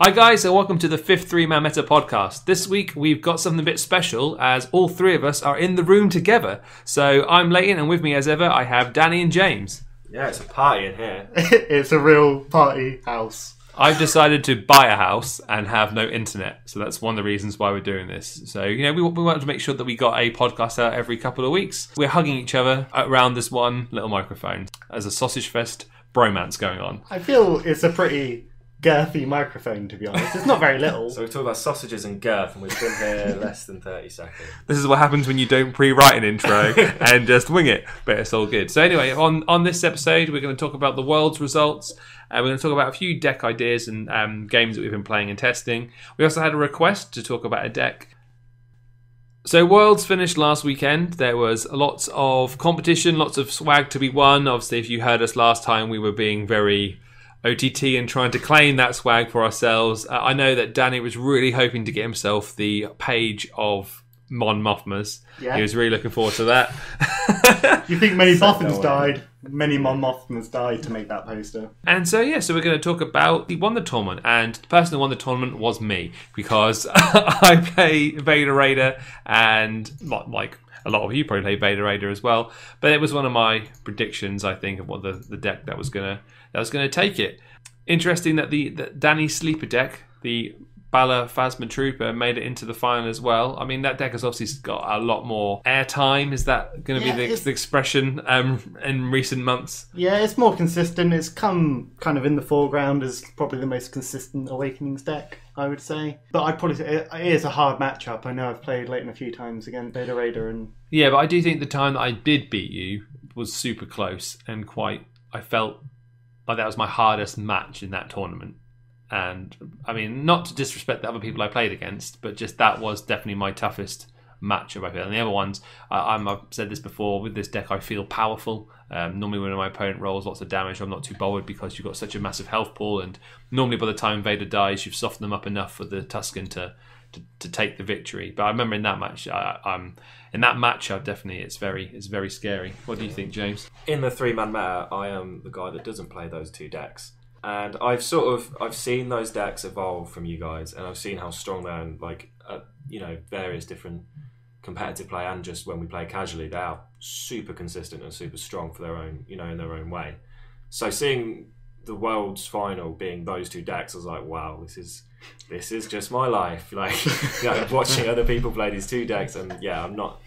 Hi guys, and welcome to the fifth three-man meta podcast. This week we've got something a bit special as all three of us are in the room together. So I'm Leighton, and with me as ever I have Danny and James. Yeah, it's a party in here. It's a real party house. I've decided to buy a house and have no internet, so that's one of the reasons why we're doing this. So, you know, we wanted to make sure that we got a podcast out every couple of weeks. We're hugging each other around this one little microphone as a sausage fest bromance going on. I feel it's a pretty girthy microphone, to be honest. It's not very little. So we talk about sausages and girth, and we've been here less than 30 seconds. This is what happens when you don't pre-write an intro and just wing it, but it's all good. So anyway, on this episode, we're going to talk about the world's results. We're going to talk about a few deck ideas and games that we've been playing and testing. We also had a request to talk about a deck. So Worlds finished last weekend. There was lots of competition, lots of swag to be won. Obviously, if you heard us last time, we were being very OTT and trying to claim that swag for ourselves. I know that Danny was really hoping to get himself the page of Mon Mothmas. Yeah. He was really looking forward to that. You think many Bothans died? Many Mon Mothmas died to make that poster. And so, yeah, so we're going to talk about who won the tournament. And the person who won the tournament was me, because I play Vader Raider, and like a lot of you probably play Vader Raider as well. But it was one of my predictions, I think, of what the deck that was going to take it. Interesting that the Danny sleeper deck, the Balor Phasma Trooper, made it into the final as well. I mean, that deck has obviously got a lot more airtime. Is that going to be the expression in recent months? Yeah, it's more consistent. It's come kind of in the foreground as probably the most consistent Awakenings deck, I would say. But I'd probably say it is a hard matchup. I know I've played Leighton a few times against Vader Raider. And yeah, but I do think the time that I did beat you was super close and quite, I felt like that was my hardest match in that tournament. And I mean, not to disrespect the other people I played against, but just that was definitely my toughest matchup, I feel. And the other ones, I've said this before, with this deck I feel powerful. Normally when my opponent rolls lots of damage, I'm not too bothered because you've got such a massive health pool, and normally by the time Vader dies, you've softened them up enough for the Tusken to take the victory. But I remember in that match, I definitely, it's very scary. What do you think, James? In the three-man meta, I am the guy that doesn't play those two decks. And I've seen those decks evolve from you guys, and I've seen how strong they are in, like, you know, various different competitive play, and just when we play casually, they are super consistent and super strong for their own, you know, in their own way. So seeing the world's final being those two decks, I was like, wow, this is just my life. Like, you know, watching other people play these two decks, and yeah, I'm not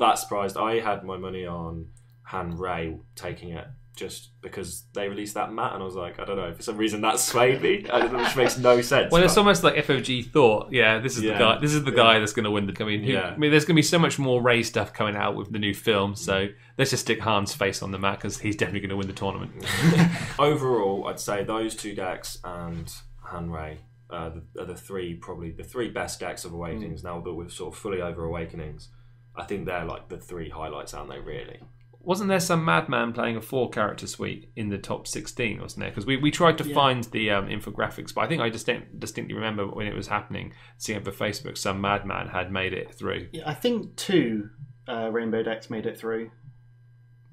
that surprised. I had my money on Han Rey taking it, just because they released that mat, and I was like, I don't know, for some reason that swayed me, which makes no sense. Well, it's almost like FOG thought, yeah, this is the guy that's going to win the... I mean, there's going to be so much more Rey stuff coming out with the new film, so let's just stick Han's face on the mat, because he's definitely going to win the tournament. Overall, I'd say those two decks and Han Rey are the three best decks of Awakenings. Now that we're sort of fully over Awakenings, I think they're like the three highlights, aren't they, really? Wasn't there some madman playing a 4-character suite in the top 16, wasn't there? Because we tried to find the infographics, but I think I distinctly remember when it was happening, seeing over Facebook some madman had made it through. Yeah, I think two rainbow decks made it through,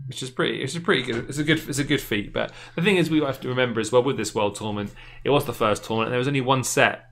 which is pretty. It's a pretty good. It's a good feat. But the thing is, we have to remember as well with this world tournament, it was the first tournament, and there was only one set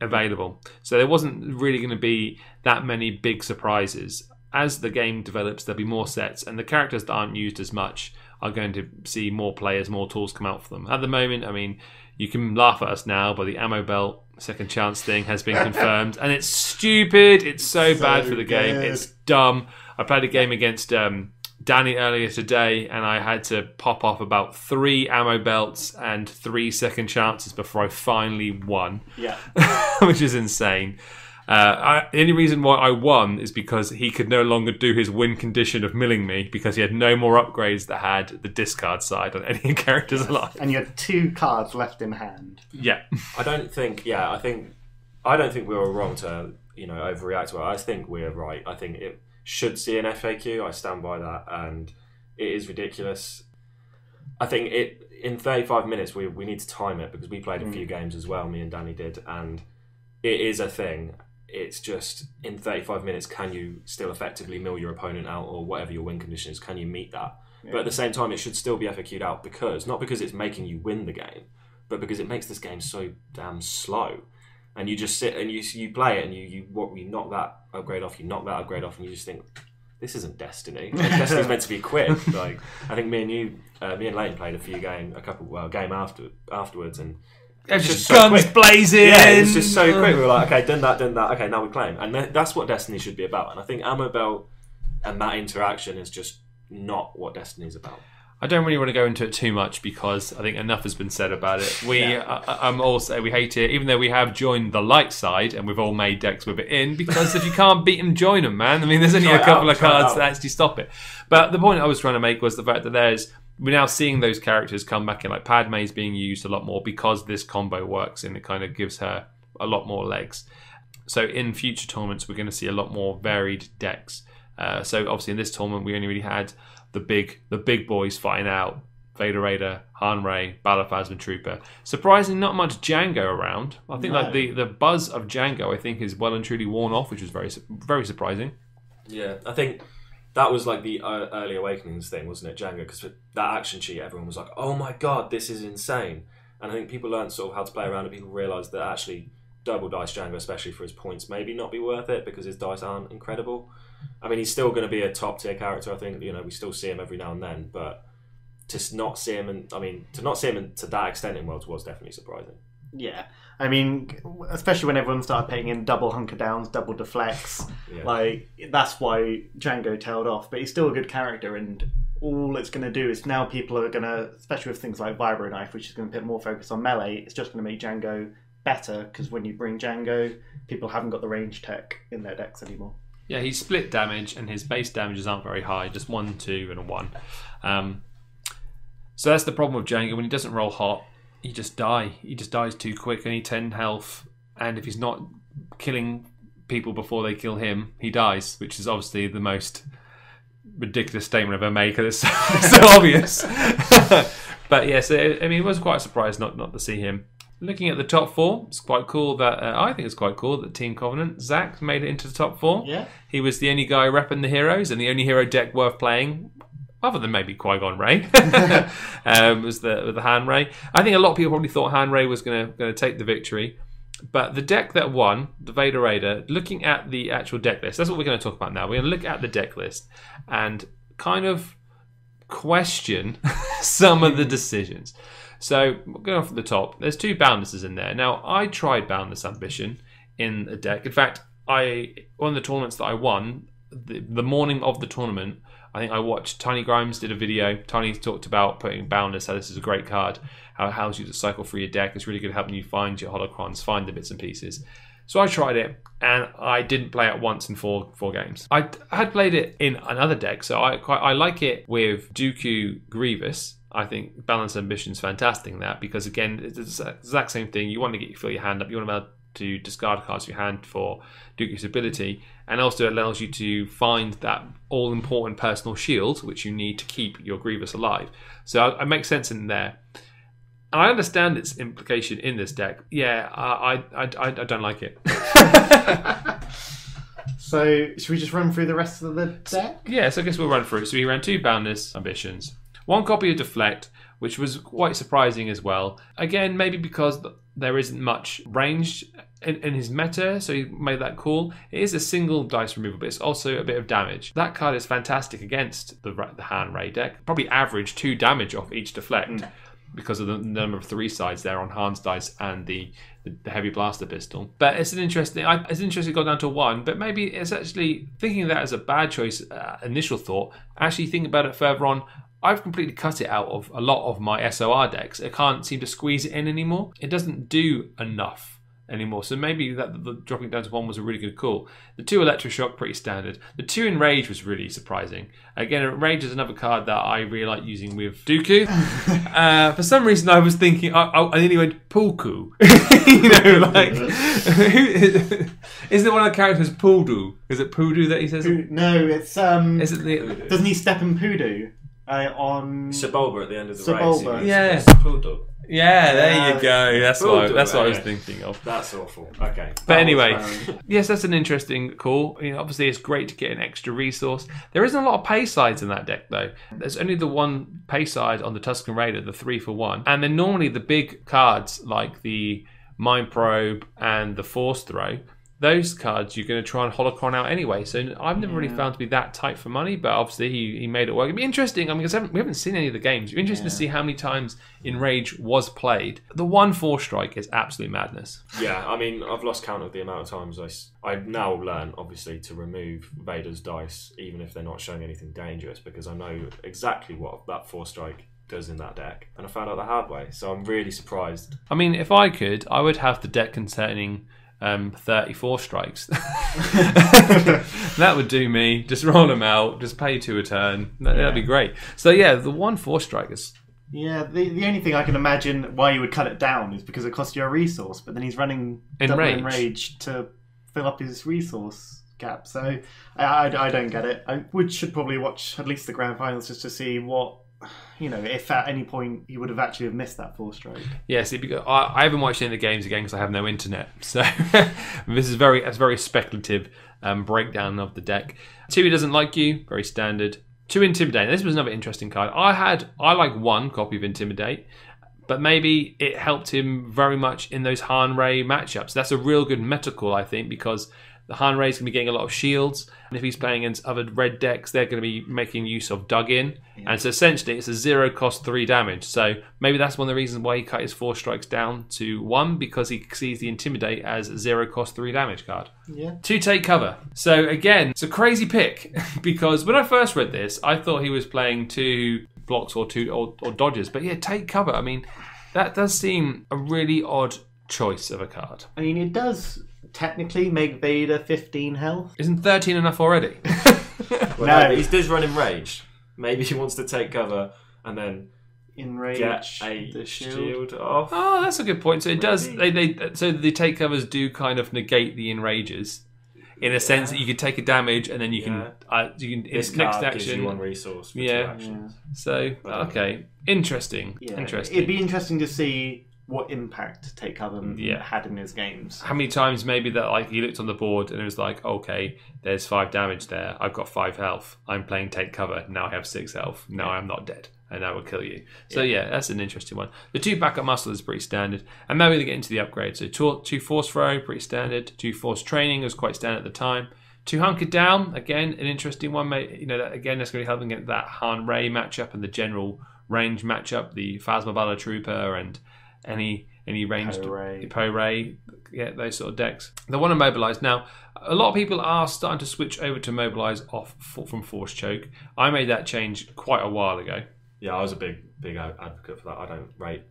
available, so there wasn't really going to be that many big surprises. As the game develops, there'll be more sets, and the characters that aren't used as much are going to see more players, more tools come out for them. At the moment, I mean, you can laugh at us now, but the ammo belt second chance thing has been confirmed, and it's stupid. It's so bad for the game. It's dumb. I played a game against Danny earlier today, and I had to pop off about 3 ammo belts and 3 second chances before I finally won. Yeah, which is insane. The only reason why I won is because he could no longer do his win condition of milling me, because he had no more upgrades that had the discard side on any characters alive. And you had 2 cards left in hand. Yeah. I don't think we were wrong to, you know, overreact. Well, I think we're right. I think it should see an FAQ. I stand by that, and it is ridiculous. I think in 35 minutes we need to time it, because we played a few games as well, me and Danny did, and it is a thing. It's just, in 35 minutes, can you still effectively mill your opponent out, or whatever your win condition is, can you meet that? Yeah. But at the same time, it should still be FAQ'd out, because, not because it's making you win the game, but because it makes this game so damn slow. And you just sit and you play it and you knock that upgrade off, you knock that upgrade off, and you just think, this isn't Destiny. Like, Destiny's meant to be quick. Like, I think me and Leighton played a game afterwards, and it's just guns so blazing. Yeah, it's just so quick. We were like, okay, done that. Okay, now we claim, and that's what Destiny should be about. And I think Ammo Belt and that interaction is just not what Destiny is about. I don't really want to go into it too much because I think enough has been said about it. I'm also, we hate it, even though we have joined the light side and we've all made decks with it in, because if you can't beat them, join them, man. I mean, there's only a couple of cards that actually stop it. But the point I was trying to make was the fact that we're now seeing those characters come back in, like Padme is being used a lot more because this combo works and it kind of gives her a lot more legs. So in future tournaments, we're going to see a lot more varied decks. So obviously in this tournament, we only really had the big boys fighting out. Vader Raider, Han Rey, Balor Phasma Trooper. Surprisingly, not much Jango around. I think like the buzz of Jango, I think, is well and truly worn off, which was very, very surprising. Yeah, I think that was like the early Awakenings thing, wasn't it, Jango? Because that action sheet, everyone was like, oh my god, this is insane. And I think people learned sort of how to play around, and people realised that actually double dice Jango, especially for his points, maybe not be worth it because his dice aren't incredible. I mean, he's still going to be a top tier character. I think, you know, we still see him every now and then, but to not see him to that extent in Worlds was definitely surprising. Yeah, I mean, especially when everyone started paying in double hunker downs, double deflects. Yeah. Like, that's why Jango tailed off. But he's still a good character, and all it's going to do is now people are going to, especially with things like Vibroknife, which is going to put more focus on melee. It's just going to make Jango better, because when you bring Jango, people haven't got the range tech in their decks anymore. Yeah, he's split damage, and his base damages aren't very high, just 1, 2, and a 1. So that's the problem with Jango. When he doesn't roll hot, he just dies. He just dies too quick, only 10 health, and if he's not killing people before they kill him, he dies, which is obviously the most ridiculous statement I've ever made, because it's so obvious. But yes, it was quite a surprise not to see him. Looking at the top four, it's quite cool that I think it's quite cool that Team Covenant, Zach, made it into the top four. Yeah, he was the only guy repping the heroes, and the only hero deck worth playing, other than maybe Qui-Gon Rey, was the Han Rey. I think a lot of people probably thought Han Rey was going to take the victory, but the deck that won, the Vader Raider. Looking at the actual deck list, that's what we're going to talk about now. We're going to look at the deck list and kind of question some of the decisions. So, going off at the top, there's two Boundlesses in there. Now, I tried Boundless Ambition in a deck. In fact, one of the tournaments that I won, the morning of the tournament, I think I watched Tiny Grimes did a video. Tiny talked about putting Boundless, how this is a great card, how it helps you to cycle through your deck. It's really good helping you find your holocrons, find the bits and pieces. So I tried it, and I didn't play it once in four games. I had played it in another deck, so I like it with Dooku Grievous. I think Balance Ambition is fantastic in that, because again, it's the exact same thing. You want to fill your hand up. You want to be able to discard cards to your hand for Dooku's ability, and also it allows you to find that all-important personal shield which you need to keep your Grievous alive. So it makes sense in there. And I understand its implication in this deck. Yeah, I don't like it. So should we just run through the rest of the deck? Yeah, so I guess we'll run through it. So we ran two Boundless Ambitions. One copy of Deflect, which was quite surprising as well. Again, maybe because there isn't much range in his meta, so he made that call. It is a single dice removal, but it's also a bit of damage. That card is fantastic against the Han Rey deck. Probably average 2 damage off each Deflect because of the number of 3 sides there on Han's dice and the heavy blaster pistol. But it's an interesting. It's interesting. It got down to 1, but maybe it's actually thinking of that as a bad choice. Initial thought. Actually, think about it further on. I've completely cut it out of a lot of my SOR decks. I can't seem to squeeze it in anymore. It doesn't do enough anymore. So maybe the dropping down to 1 was a really good call. The 2 Electroshock, pretty standard. The 2 Enrage was really surprising. Again, Enrage is another card that I really like using with Dooku. For some reason, I was thinking, I nearly went Pulku. You know, like, isn't one of the characters Pudu? Is it Pudu that he says? No, it's doesn't he step in Pudu? On Sebulba at the end of the race. Sebulba. Yeah. Yeah, there you go. That's what I was thinking of. That's awful. Okay. But anyway, yes, that's an interesting call. You know, obviously, it's great to get an extra resource. There isn't a lot of pay sides in that deck, though. There's only the one pay side on the Tusken Raider, the 3-for-1. And then normally the big cards like the Mind Probe and the Force Throw, those cards you're going to try and holocron out anyway. So I've never really found to be that tight for money, but obviously he made it work. It'd be interesting, I mean, because we haven't seen any of the games. It'd be interesting to see how many times Enrage was played. The 1-4 strike is absolute madness. Yeah, I mean, I've lost count of the amount of times I've now learned, obviously, to remove Vader's dice, even if they're not showing anything dangerous, because I know exactly what that 4-strike does in that deck, and I found out the hard way, so I'm really surprised. I mean, if I could, I would have the deck containing 34 strikes. That would do me. Just roll them out, just pay 2 a turn. That'd be great. So yeah, the 1-4 strike is... Yeah, the only thing I can imagine why you would cut it down is because it costs you a resource, but then he's running Enrage to fill up his resource gap, so I don't get it. I should probably watch at least the grand finals just to see what, you know, if at any point you would have actually missed that 4-stroke. Yes, I haven't watched any of the games again because I have no internet. So this is very speculative breakdown of the deck. 2, he doesn't like you, very standard. 2, Intimidate. This was another interesting card. I like 1 copy of Intimidate, but maybe it helped him very much in those Han Rey matchups. That's a real good meta call, I think, because the Han Rey's going to be getting a lot of shields, and if he's playing against other red decks, they're going to be making use of Dug In. And so essentially, it's a 0-cost 3 damage. So maybe that's one of the reasons why he cut his 4 strikes down to 1, because he sees the Intimidate as a 0-cost 3 damage card. Yeah. 2, Take Cover. So again, it's a crazy pick, because when I first read this, I thought he was playing 2 blocks or two or dodges. But yeah, Take Cover. I mean, that does seem a really odd choice of a card. I mean, it does technically make Vader 15 health. Isn't 13 enough already? No, he does run Enrage. Maybe he wants to take cover and then Enrage get the shield off. Oh, that's a good point. So it does. So the take covers do kind of negate the Enrages, in a sense that you could take a damage and then you can in this next action gives you 1 resource. For 2 actions. So okay, interesting. Yeah. Interesting. It'd be interesting to see what impact Take Cover had in his games. How many times maybe that like he looked on the board and it was like, okay, there's 5 damage there. I've got 5 health. I'm playing Take Cover. Now I have 6 health. Now I'm not dead. And that will kill you. So yeah, that's an interesting one. The 2 backup muscle is pretty standard. And maybe they get into the upgrade. So 2 force throw, pretty standard. 2 force training was quite standard at the time. 2 hunker down, again, an interesting one. You know, that, again, that's going to be helping get that Han Rey matchup and the general range matchup, the Phasma Balor Trooper and any ranged Poe Ray, yeah, those sort of decks. They want to mobilize. Now, a lot of people are starting to switch over to mobilize off from Force Choke. I made that change quite a while ago. Yeah, I was a big advocate for that. I don't rate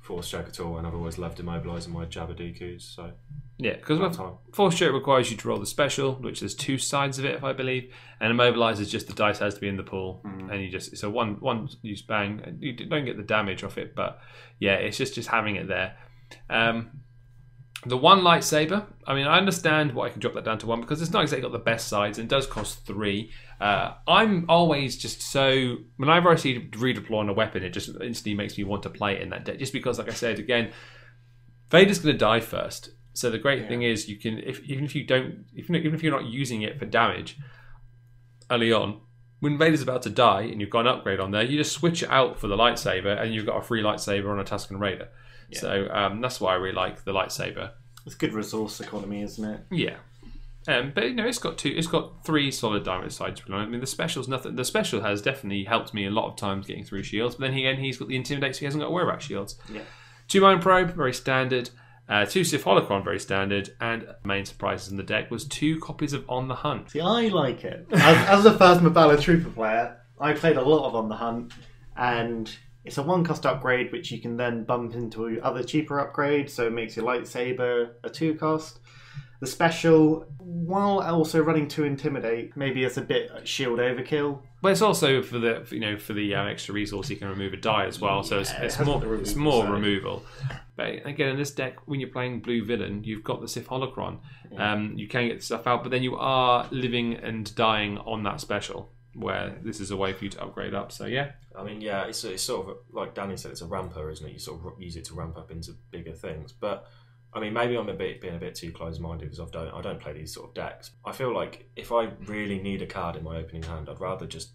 Force Choke at all, and I've always loved immobilizing my Jabba-Dooku's. So yeah, because Force Choke requires you to roll the special, which there's 2 sides of it, if I believe, and immobilize is just the dice has to be in the pool, and you just so one use bang, and you don't get the damage off it, but yeah, it's just having it there. The 1 lightsaber. I mean, I understand why I can drop that down to 1 because it's not exactly got the best sides and it does cost 3. I'm always just so... Whenever I see redeploy on a weapon, it just instantly makes me want to play it in that deck. Just because, like I said, again, Vader's going to die first. So the great thing is, you can even if you're not using it for damage early on, when Vader's about to die and you've got an upgrade on there, you just switch it out for the lightsaber and you've got a free lightsaber on a Tusken Raider. Yeah. So that's why I really like the lightsaber. It's good resource economy, isn't it? Yeah, but you know, it's got 3 solid damage sides. I mean, the special's nothing. The special has definitely helped me a lot of times getting through shields. But then again, he's got the intimidate, so he hasn't got to worry about shields. Yeah. 2 Mind Probe, very standard. 2 Sith Holocron, very standard, and main surprises in the deck was 2 copies of On the Hunt. See, I like it. As a Phasma Balor Trooper player, I played a lot of On the Hunt, and it's a 1-cost upgrade, which you can then bump into other cheaper upgrades, so it makes your lightsaber a 2-cost. The special, while also running 2 intimidate, maybe it's a bit shield overkill. But it's also for the extra resource, you can remove a die as well, so it's more removal. But again, in this deck, when you're playing Blue Villain, you've got the Sith Holocron. You can get stuff out, but then you are living and dying on that special. where this is a way for you to upgrade up. So yeah, I mean, yeah, it's sort of like Danny said, it's a ramper, isn't it? You sort of use it to ramp up into bigger things. But I mean, maybe I'm being a bit too close-minded because I don't play these sort of decks. I feel like if I really need a card in my opening hand, I'd rather just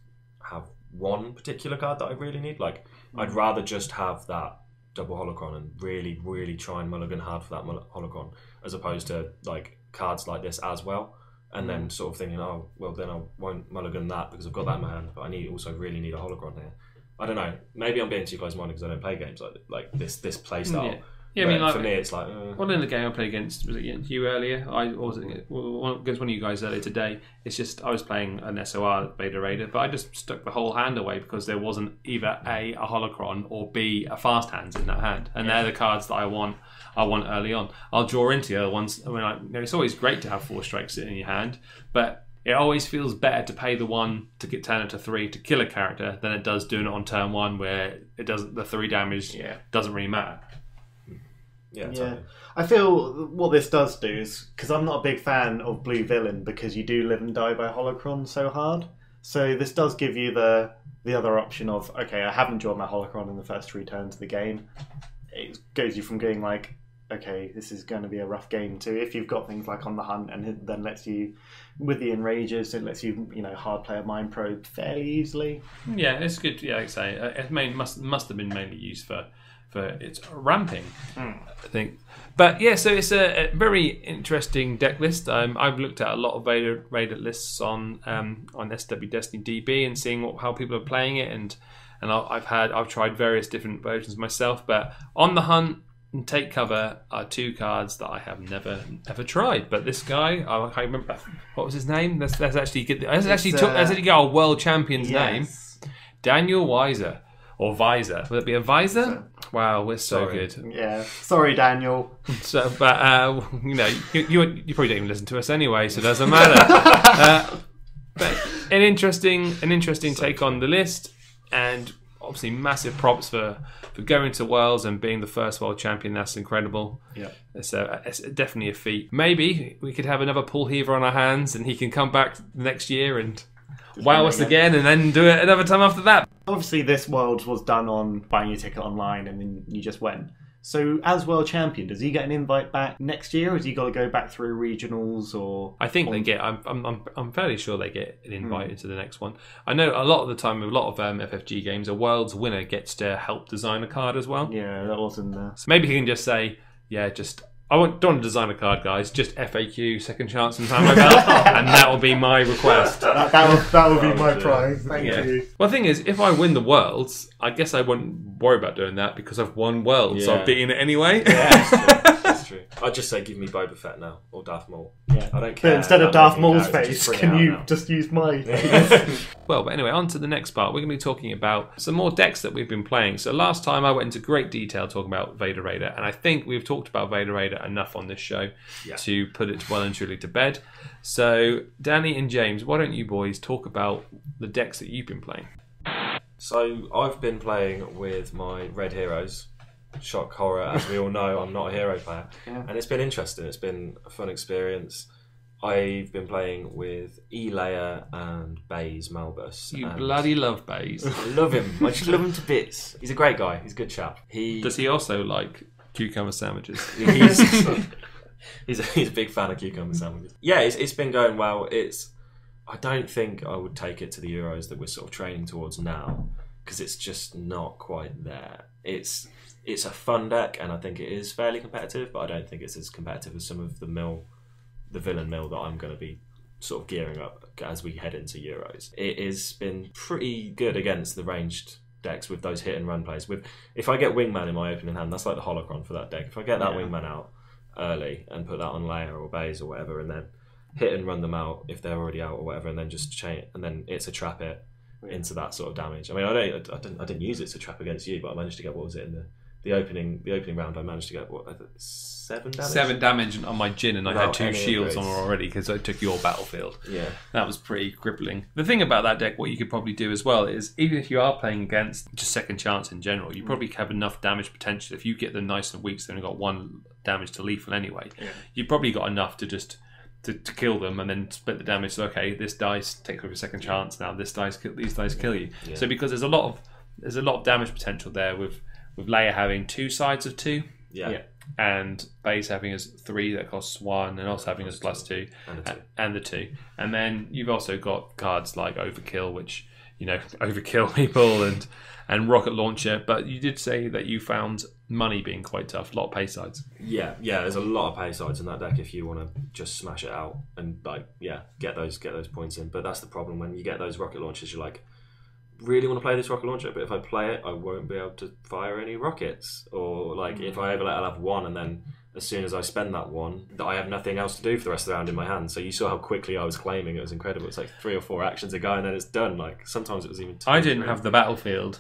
have one particular card that I really need. Like, I'd rather just have that double holocron and really, really try and mulligan hard for that holocron, as opposed to like cards like this as well. And then sort of thinking, oh, well, then I won't mulligan that because I've got that in my hand, but I also really need a holocron here. I don't know. Maybe I'm being too close-minded because I don't play games like this play style. Yeah, I mean, like, for me, it's like... Well, in the game I played against, was it against you earlier? Against one of you guys earlier today. It's just, I was playing an SOR Vader Raider, but I just stuck the whole hand away because there wasn't either A, holocron, or B, a fast hands in that hand. And they're the cards that I want early on. I'll draw into the other ones. I mean, it's always great to have four strikes in your hand, but it always feels better to pay the one to get turn it to three to kill a character than it does doing it on turn one, where it doesn't, the three damage doesn't really matter. Yeah. I feel what this does do is, because I'm not a big fan of Blue Villain, because you do live and die by holocron so hard. So this does give you the other option of, okay, I haven't drawn my holocron in the first three turns of the game. It goes you from going like, okay, this is going to be a rough game, to if you've got things like On the Hunt, and then lets you with the Enrages, it lets you hard play a Mind Probe fairly easily. Yeah, it's good. Yeah, like I say, it must have been mainly used for its ramping, I think. But yeah, so it's a very interesting deck list. I've looked at a lot of Vader Raider lists on SW Destiny DB and seeing how people are playing it, and I've tried various different versions myself. But On the Hunt and Take Cover are two cards that I have never ever tried. But this guy, I can't remember what was his name. That's actually good. That's actually got our world champion's name, Daniel Weiser. Or Visor. Will it be a Visor? So, wow, we're so good. Yeah. Sorry, Daniel. So, but, you probably don't even listen to us anyway, so it doesn't matter. But an interesting take on the list, and obviously massive props for going to Worlds and being the first world champion. That's incredible. Yeah. So it's definitely a feat. Maybe we could have another Paul Heaver on our hands and he can come back next year and wow us again, and then do it another time after that. Obviously this Worlds was done on buying your ticket online and then you just went. So as world champion, does he get an invite back next year, or has he got to go back through regionals? Or I think I'm fairly sure they get an invite into the next one. I know a lot of the time with a lot of FFG games, a Worlds winner gets to help design a card as well. Yeah, that was in there. So maybe he can just say, don't want to design a card, guys. Just FAQ, second chance, and time about, and that will be my request. That will be my prize. Thank you. Well, the thing is, if I win the Worlds, I guess I wouldn't worry about doing that because I've won Worlds, so I've beaten it anyway. Yeah, that's true. I'd just say, give me Boba Fett now, or Darth Maul. Yeah, I don't care. But instead of Darth Maul's face, can you just use my face? Well, but anyway, on to the next part. We're going to be talking about some more decks that we've been playing. So last time I went into great detail talking about Vader Raider, and I think we've talked about Vader Raider enough on this show to put it well and truly to bed. So Danny and James, why don't you boys talk about the decks that you've been playing? So I've been playing with my red heroes. Shock, horror, as we all know, I'm not a hero player. Yeah. And it's been interesting. It's been a fun experience. I've been playing with Elea and Baze Malbus. You bloody love Baze. I love him. I just love him to bits. He's a great guy. He's a good chap. Does he also like cucumber sandwiches? He's a big fan of cucumber sandwiches. Yeah, it's been going well. I don't think I would take it to the Euros that we're sort of training towards now, because it's just not quite there. It's a fun deck, and I think it is fairly competitive, but I don't think it's as competitive as some of the villain mill that I'm going to be sort of gearing up as we head into Euros. It has been pretty good against the ranged decks with those hit and run plays. If I get Wingman in my opening hand, that's like the holocron for that deck. If I get that Wingman out early and put that on Leia or Baze or whatever, and then hit and run them out if they're already out or whatever, and then just chain, and then it's a trap it into that sort of damage. I mean, I didn't use it to trap against you, but I managed to get, what was it in the opening round? I managed to get seven damage. 7 damage on my Jin, and I had 2 shields on already because I took your battlefield. Yeah, that was pretty crippling. The thing about that deck, what you could probably do as well is, even if you are playing against just second chance in general, you probably have enough damage potential. If you get them nice and weak, so they've only got 1 damage to lethal anyway. Yeah. You've probably got enough to just to kill them, and then split the damage. So okay, this dice takes over a second chance now. This dice, these dice kill you. Yeah. So because there's a lot of damage potential there with Leia having two sides of two. Yeah. Yeah. And Baze having us 3 that costs 1, and also having us plus 2, and the 2. And then you've also got cards like Overkill, which, you know, overkill people, and Rocket Launcher. But you did say that you found money being quite tough, a lot of pay sides. Yeah, yeah, there's a lot of pay sides in that deck if you want to just smash it out and, like, yeah, get those points in. But that's the problem. When you get those Rocket Launchers, you're like, really want to play this rocket launcher, but if I play it, I won't be able to fire any rockets. Or, like, if I overlay, I'll have 1, and then as soon as I spend that 1, I have nothing else to do for the rest of the round in my hand. So you saw how quickly I was claiming. It was incredible. It's like 3 or 4 actions a go, and then it's done. Like, sometimes it was even 2. I didn't have the battlefield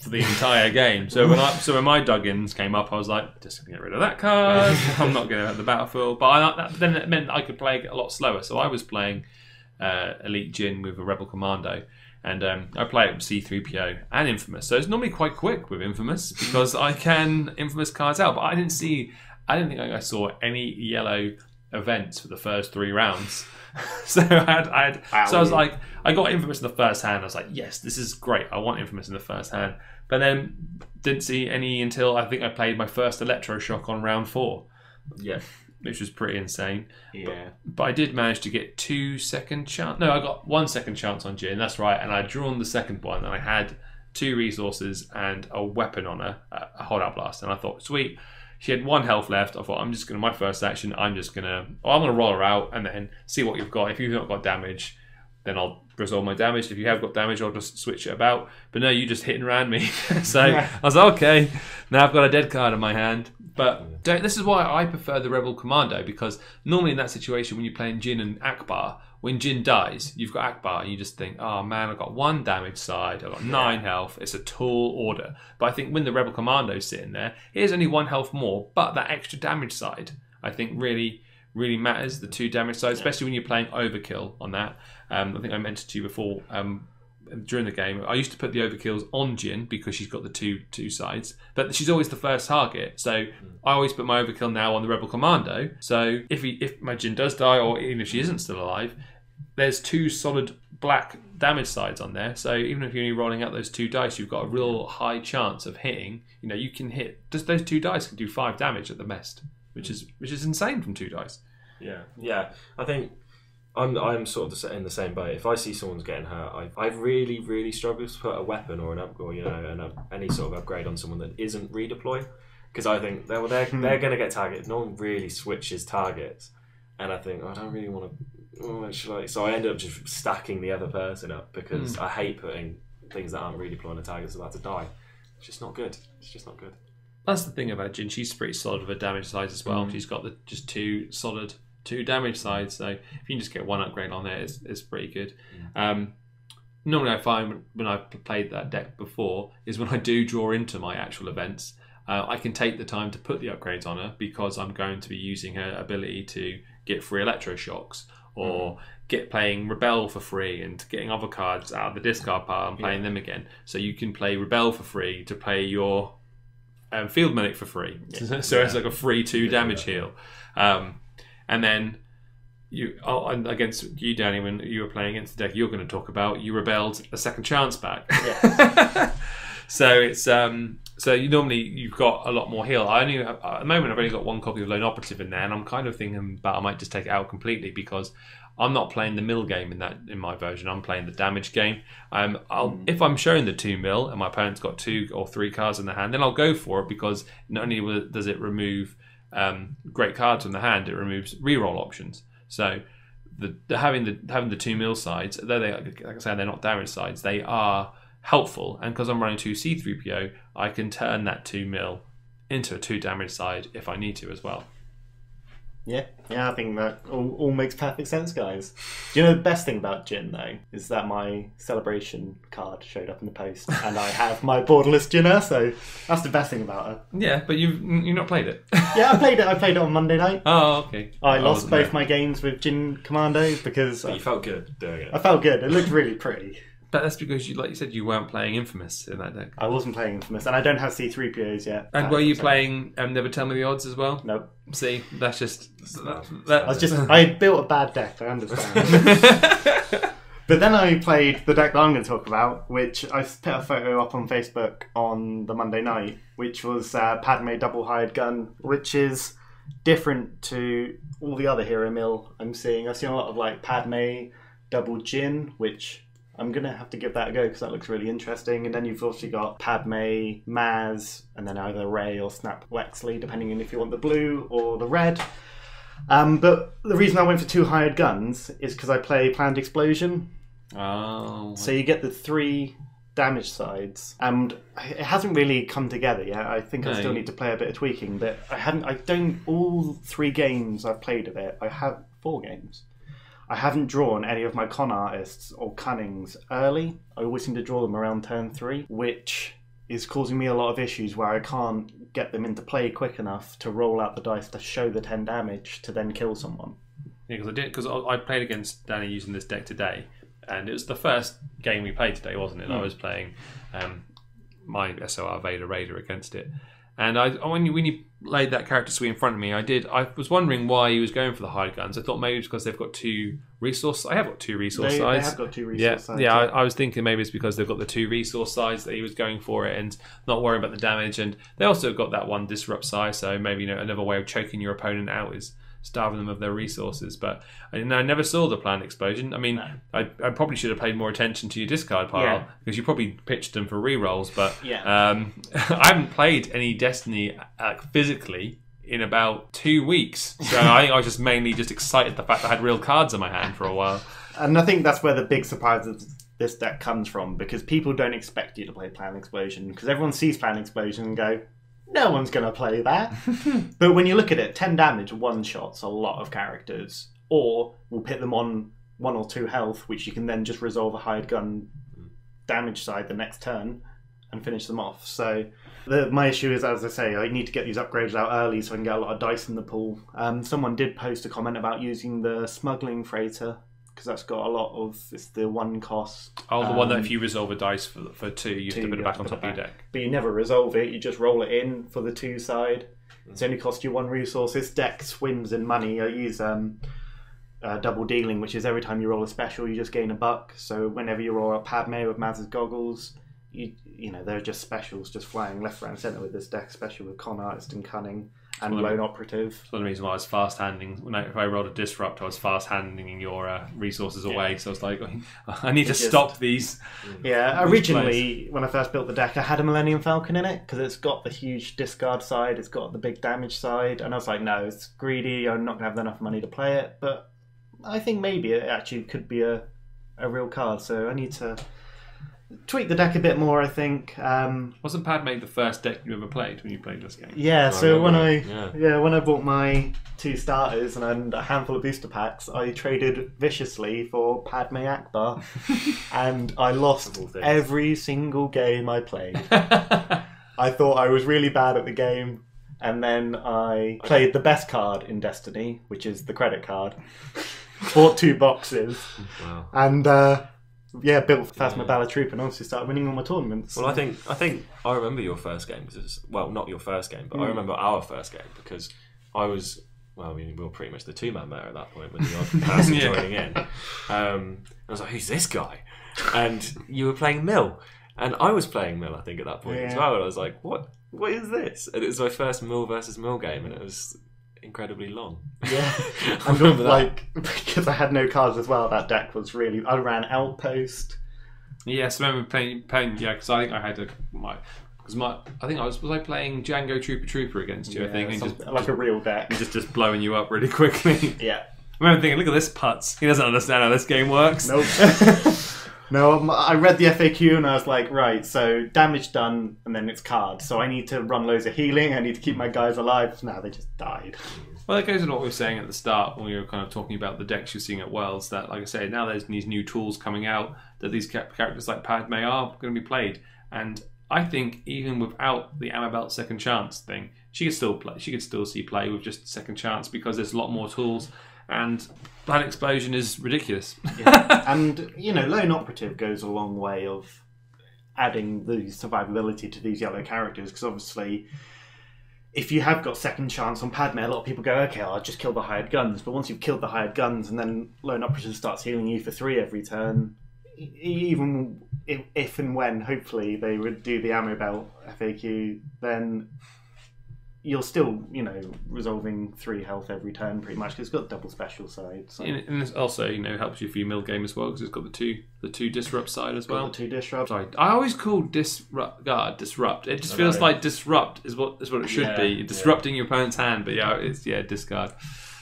for the entire game. So when my Duggins came up, I was like, just going to get rid of that card. I'm not going to have the battlefield. But then it meant I could play a lot slower. So I was playing Elite Jyn with a Rebel Commando. And I play it with C-3PO and Infamous, so it's normally quite quick with Infamous because I can Infamous cards out. But I don't think I saw any yellow events for the first 3 rounds. So I was like, I got Infamous in the first hand. I was like, yes, this is great. I want Infamous in the first hand. But then didn't see any until I think I played my first Electroshock on round 4. Yeah. Which was pretty insane. Yeah. But I did manage to get 2 second chance. No, I got 1 second chance on Jyn, that's right. And I'd drawn the second one, and I had 2 resources and a weapon on her, a holdout blast. And I thought, sweet. She had 1 health left. I thought, I'm going to roll her out and then see what you've got. If you've not got damage, then I'll resolve my damage. If you have got damage, I'll just switch it about. But no, you just hit and ran me. So I was like, okay, now I've got a dead card in my hand. But this is why I prefer the Rebel Commando, because normally in that situation when you're playing Jyn and Akbar, when Jyn dies, you've got Akbar and you just think, oh man, I've got 1 damage side, I've got 9 health, it's a tall order. But I think when the Rebel Commando's sitting there, here's only 1 health more, but that extra damage side, I think really, really matters, the 2 damage side, especially when you're playing Overkill on that. I think I mentioned to you before, during the game, I used to put the overkills on Jyn because she's got the two sides, but she's always the first target. So I always put my overkill now on the Rebel Commando. So if my Jyn does die, or even if she isn't still alive, there's 2 solid black damage sides on there. So even if you're only rolling out those 2 dice, you've got a real high chance of hitting. You know, you can hit just those 2 dice can do 5 damage at the best, which is insane from 2 dice. Yeah, yeah, I think. I'm sort of in the same boat. If I see someone's getting hurt, I really, really struggle to put a weapon or an upgrade, you know, any sort of upgrade on someone that isn't redeploy, because I think they're going to get targeted. No one really switches targets, and I think I don't really want to. So I end up just stacking the other person up because I hate putting things that aren't redeploying the targets about to die. It's just not good. It's just not good. That's the thing about Jyn. She's pretty solid with her damage size as well. Mm. She's got just 2 solid. 2 damage sides, so if you can just get 1 upgrade on there, it's pretty good. Normally I find when I've played that deck before is when I do draw into my actual events, I can take the time to put the upgrades on her because I'm going to be using her ability to get free electroshocks or get playing Rebel for free and getting other cards out of the discard pile and playing them again. So you can play Rebel for free to play your Field Medic for free. Yeah. So it's like a free 2 damage heal. And then against you, Danny, when you were playing against the deck you're going to talk about, you rebelled a second chance back. Yeah. So it's so you normally you've got a lot more heal. At the moment I've only got 1 copy of Lone Operative in there, and I'm kind of thinking about I might just take it out completely because I'm not playing the mill game in my version. I'm playing the damage game. If I'm showing the 2 mil and my opponent's got 2 or 3 cards in the hand, then I'll go for it because not only does it remove great cards from the hand, it removes reroll options. So having the 2 mil sides, though they, like I said, they're not damage sides, they are helpful. And because I'm running 2 C3PO, I can turn that 2 mil into a 2 damage side if I need to as well. Yeah, yeah, I think that all makes perfect sense, guys. Do you know the best thing about Jyn though is that my celebration card showed up in the post, and I have my borderless Jyn Erso. That's the best thing about her. Yeah, but you've not played it. Yeah, I played it on Monday night. Oh, okay. I lost both my games with Jyn Commando because but you felt good doing it. I felt good. It looked really pretty. But that's because, you, like you said, you weren't playing Infamous in that deck. I wasn't playing Infamous, and I don't have C-3POs yet. And were you playing Never Tell Me the Odds as well? Nope. See, that's just... I built a bad deck, I understand. But then I played the deck that I'm going to talk about, which I put a photo up on Facebook on the Monday night, which was Padme Double Hired Gun, which is different to all the other hero mill I'm seeing. I've seen a lot of like Padme Double Gin, which... I'm going to have to give that a go because that looks really interesting. And then you've obviously got Padme, Maz, and then either Rey or Snap Wexley, depending on if you want the blue or the red. But the reason I went for two hired guns is because I play Planned Explosion. Oh. So you get the three damage sides. And it hasn't really come together yet. I think I still need to play a bit of tweaking. But all three games I've played of it, I have four games. I haven't drawn any of my con artists or cunnings early. I always seem to draw them around turn 3, which is causing me a lot of issues where I can't get them into play quick enough to roll out the dice to show the 10 damage to then kill someone. Yeah, because I played against Danny using this deck today, and it was the first game we played today, wasn't it? Mm. I was playing my SOR Vader Raider against it. And when you laid that character suite in front of me, I was wondering why he was going for the hired guns. I thought maybe it's because they've got two resource... I have got two resource sides. They have got two resource sides. Yeah, I was thinking maybe it's because they've got the two resource sides that he was going for it and not worrying about the damage. And they also got that one disrupt side, so maybe another way of choking your opponent out is starving them of their resources. But I never saw the planned explosion. I mean, no. I probably should have paid more attention to your discard pile because you probably pitched them for rerolls. But I haven't played any Destiny physically in about 2 weeks, so I think I was just mainly just excited the fact that I had real cards in my hand for a while. And I think that's where the big surprise of this deck comes from, because people don't expect you to play planned explosion because everyone sees planned explosion and go, no one's going to play that. But when you look at it, 10 damage one-shots a lot of characters, or we'll pit them on 1 or 2 health, which you can then just resolve a hired gun damage side the next turn and finish them off. So my issue is, as I say, I need to get these upgrades out early so I can get a lot of dice in the pool. Someone did post a comment about using the smuggling freighter, because that's got a lot of... It's the one cost... Oh, the one that if you resolve a dice for 2, you have to put it back on top of your deck. But you never resolve it, you just roll it in for the 2 side. It's only cost you 1 resource. This deck swims in money. I use double dealing, which is every time you roll a special, you just gain $1. So whenever you roll a Padme with Maz's goggles, you know, there are just specials just flying left, right and centre with this deck, especially with Con Artist and Cunning. And Lone Operative. That's one of the reasons why I was fast handing. If I rolled a disrupt, I was fast handing your resources away. Yeah. So I was like, I need to stop these. Yeah, originally, when I first built the deck, I had a Millennium Falcon in it because it's got the huge discard side, it's got the big damage side. And I was like, no, it's greedy, I'm not going to have enough money to play it. But I think maybe it actually could be a real card. So I need to tweak the deck a bit more, I think. Wasn't Padme the first deck you ever played when you played this game? Yeah, so when I bought my 2 starters and a handful of booster packs, I traded viciously for Padme Akbar, and I lost every single game I played. I thought I was really bad at the game, and then I played the best card in Destiny, which is the credit card. Bought 2 boxes. Wow. And... built Phasma Balor Trooper and honestly started winning all my tournaments. Well, I think I remember your first game because not your first game, but I remember our first game because I was we were pretty much the 2-man there at that point with the odd person joining in. I was like, who's this guy? And you were playing Mill, and I was playing Mill I think at that point as well. And I was like, what is this? And it was my first Mill versus Mill game, and it was incredibly long. Yeah. I remember that. Like, because I had no cards as well, that deck was really... I ran Outpost. Yes, I remember playing because I think I had was I playing Jango Trooper against you, I think? And just a real deck. Just blowing you up really quickly. Yeah. I remember thinking, look at this putz. He doesn't understand how this game works. Nope. No, I read the FAQ and I was like, right, so damage done and then it's card. So I need to run loads of healing, I need to keep my guys alive. No, they just died. Well, that goes into what we were saying at the start when we were kind of talking about the decks you're seeing at Worlds, that, like I say, now there's these new tools coming out that these characters like Padme are going to be played. And I think even without the Amabelt second chance thing, she could still see play with just second chance because there's a lot more tools. and that explosion is ridiculous. Yeah. And, you know, Lone Operative goes a long way of adding the survivability to these yellow characters, because obviously if you have got second chance on Padme, a lot of people go, okay, I'll just kill the hired guns. But once you've killed the hired guns and then Lone Operative starts healing you for 3 every turn, even if and when, hopefully, they would do the ammo belt FAQ, then you're still, you know, resolving 3 health every turn pretty much, because it's got double special side. So. And this also, you know, helps you for your mill game as well, because it's got the two disrupt side as well. Got the 2 disrupt. Sorry, I always call disrupt. It just feels like disrupt is what it should be. You're disrupting your opponent's hand, but yeah, it's discard.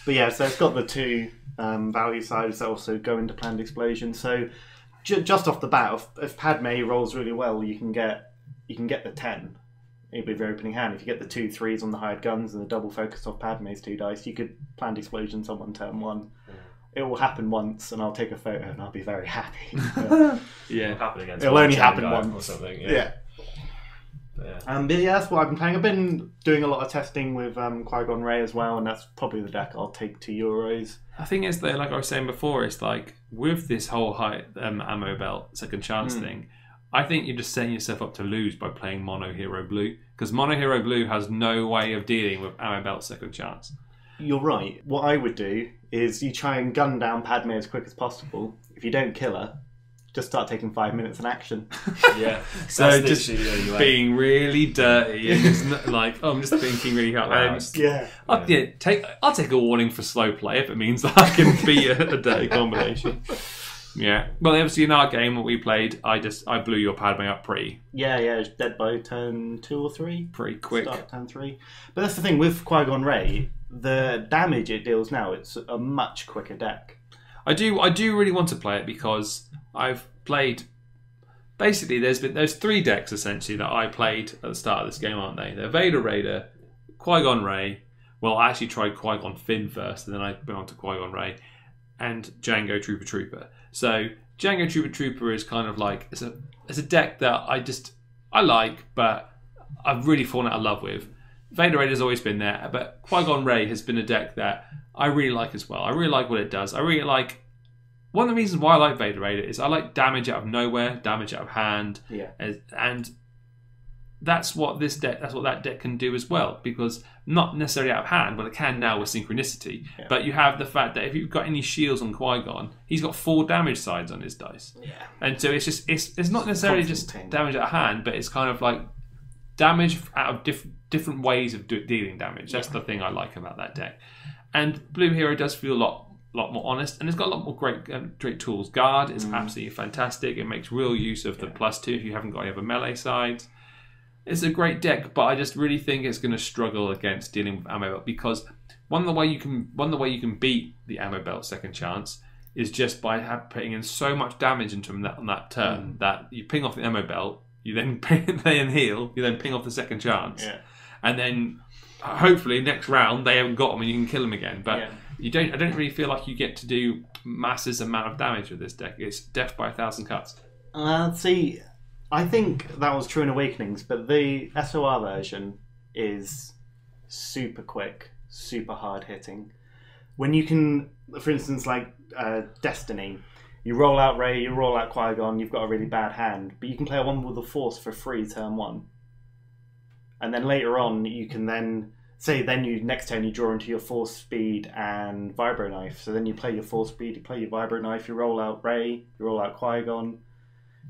But yeah, so it's got the 2 value sides that also go into planned explosion. So just off the bat, if Padme rolls really well, you can get the 10. It'd be your opening hand. If you get the 2 3s on the hired guns and the double focus off Padme's 2 dice, you could planned explosion someone turn 1. Yeah. It will happen once, and I'll take a photo and I'll be very happy. Yeah, it'll happen again. It'll only happen once or something. Yeah. Yeah. But yeah, that's what I've been playing. I've been doing a lot of testing with Qui-Gon Rey as well, and that's probably the deck I'll take to Euros. I think it's that, like I was saying before, it's like with this whole high ammo belt second chance thing. I think you're just setting yourself up to lose by playing Mono Hero Blue, because Mono Hero Blue has no way of dealing with ammo belt second chance. You're right. What I would do is you try and gun down Padme as quick as possible. If you don't kill her, just start taking 5 minutes in action. Yeah. So just being really dirty and just like, oh, I'm just thinking really hard. I'll take a warning for slow play if it means that I can beat a dirty combination. Yeah. Well, obviously in our game that we played, I blew your Padme up pretty. Yeah. It's dead by turn 2 or 3. Pretty quick. Start turn 3. But that's the thing with Qui-Gon Rey, the damage it deals now, it's a much quicker deck. I do really want to play it, because I've played. Basically, there's 3 decks essentially that I played at the start of this game, aren't they? They're Vader Raider, Qui-Gon Rey. Well, I actually tried Qui-Gon Finn first, and then I went on to Qui-Gon Rey, and Jango Trooper. So Jango Trooper is kind of like, it's a deck that I like, but I've really fallen out of love with. Vader Raider's always been there, but Qui-Gon Rey has been a deck that I really like as well. I really like what it does. I really like, one of the reasons why I like Vader Raider is I like damage out of nowhere, damage out of hand, and that's what that deck can do as well, because not necessarily out of hand, but it can now with synchronicity. Yeah. But you have the fact that if you've got any shields on Qui-Gon, he's got 4 damage sides on his dice. Yeah. And so it's just it's not necessarily just damage out of hand, but it's kind of like damage out of different ways of dealing damage. That's the thing I like about that deck. And Blue Hero does feel a lot more honest, and it's got a lot more great tools. Guard is absolutely fantastic. It makes real use of the +2 if you haven't got any other melee sides. It's a great deck, but I just really think it's going to struggle against dealing with ammo belt, because one of the way you can beat the ammo belt second chance is just by putting in so much damage into them on that turn that you ping off the ammo belt, you then heal, you then ping off the second chance, and then hopefully next round they haven't got them and you can kill them again. But I don't really feel like you get to do massive amount of damage with this deck. It's death by 1,000 cuts. Let's see. I think that was true in Awakenings, but the SOR version is super quick, super hard hitting. When you can, for instance, like Destiny, you roll out Rey, you roll out Qui-Gon, you've got a really bad hand, but you can play a one with the Force for free turn 1. And then later on, you can then, next turn you draw into your Force Speed and Vibroknife. So then you play your Force Speed, you play your Vibroknife, you roll out Rey, you roll out Qui-Gon.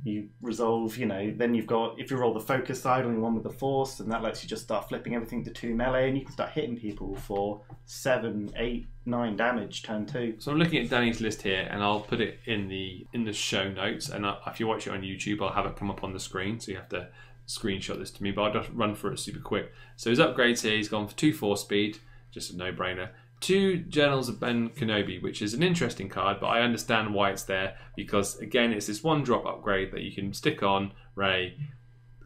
You resolve, you know, then you've got, if you roll the focus side on one with the Force, then that lets you just start flipping everything to 2 melee, and you can start hitting people for 7, 8, 9 damage turn 2. So I'm looking at Danny's list here, and I'll put it in the show notes, and if you watch it on YouTube, I'll have it come up on the screen, so you have to screenshot this to me, but I'll just run through it super quick. So his upgrades here, he's gone for 2 Force Speed, just a no-brainer. 2 Journals of Ben Kenobi, which is an interesting card, but I understand why it's there, because again, it's this 1-drop upgrade that you can stick on Rey.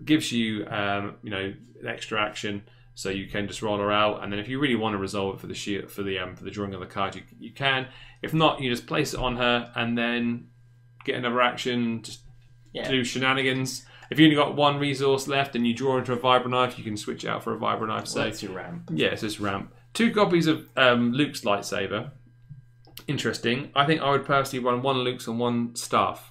Gives you, you know, an extra action, so you can just roll her out, and then if you really want to resolve it for the drawing of the card, you can. If not, you just place it on her and then get another action. Just do shenanigans. If you only got 1 resource left and you draw into a Vibroknife, you can switch it out for a Vibroknife. Well, so it's your ramp. Yeah, it's just ramp. 2 copies of Luke's lightsaber, interesting. I think I would personally run one Luke's and one Staff,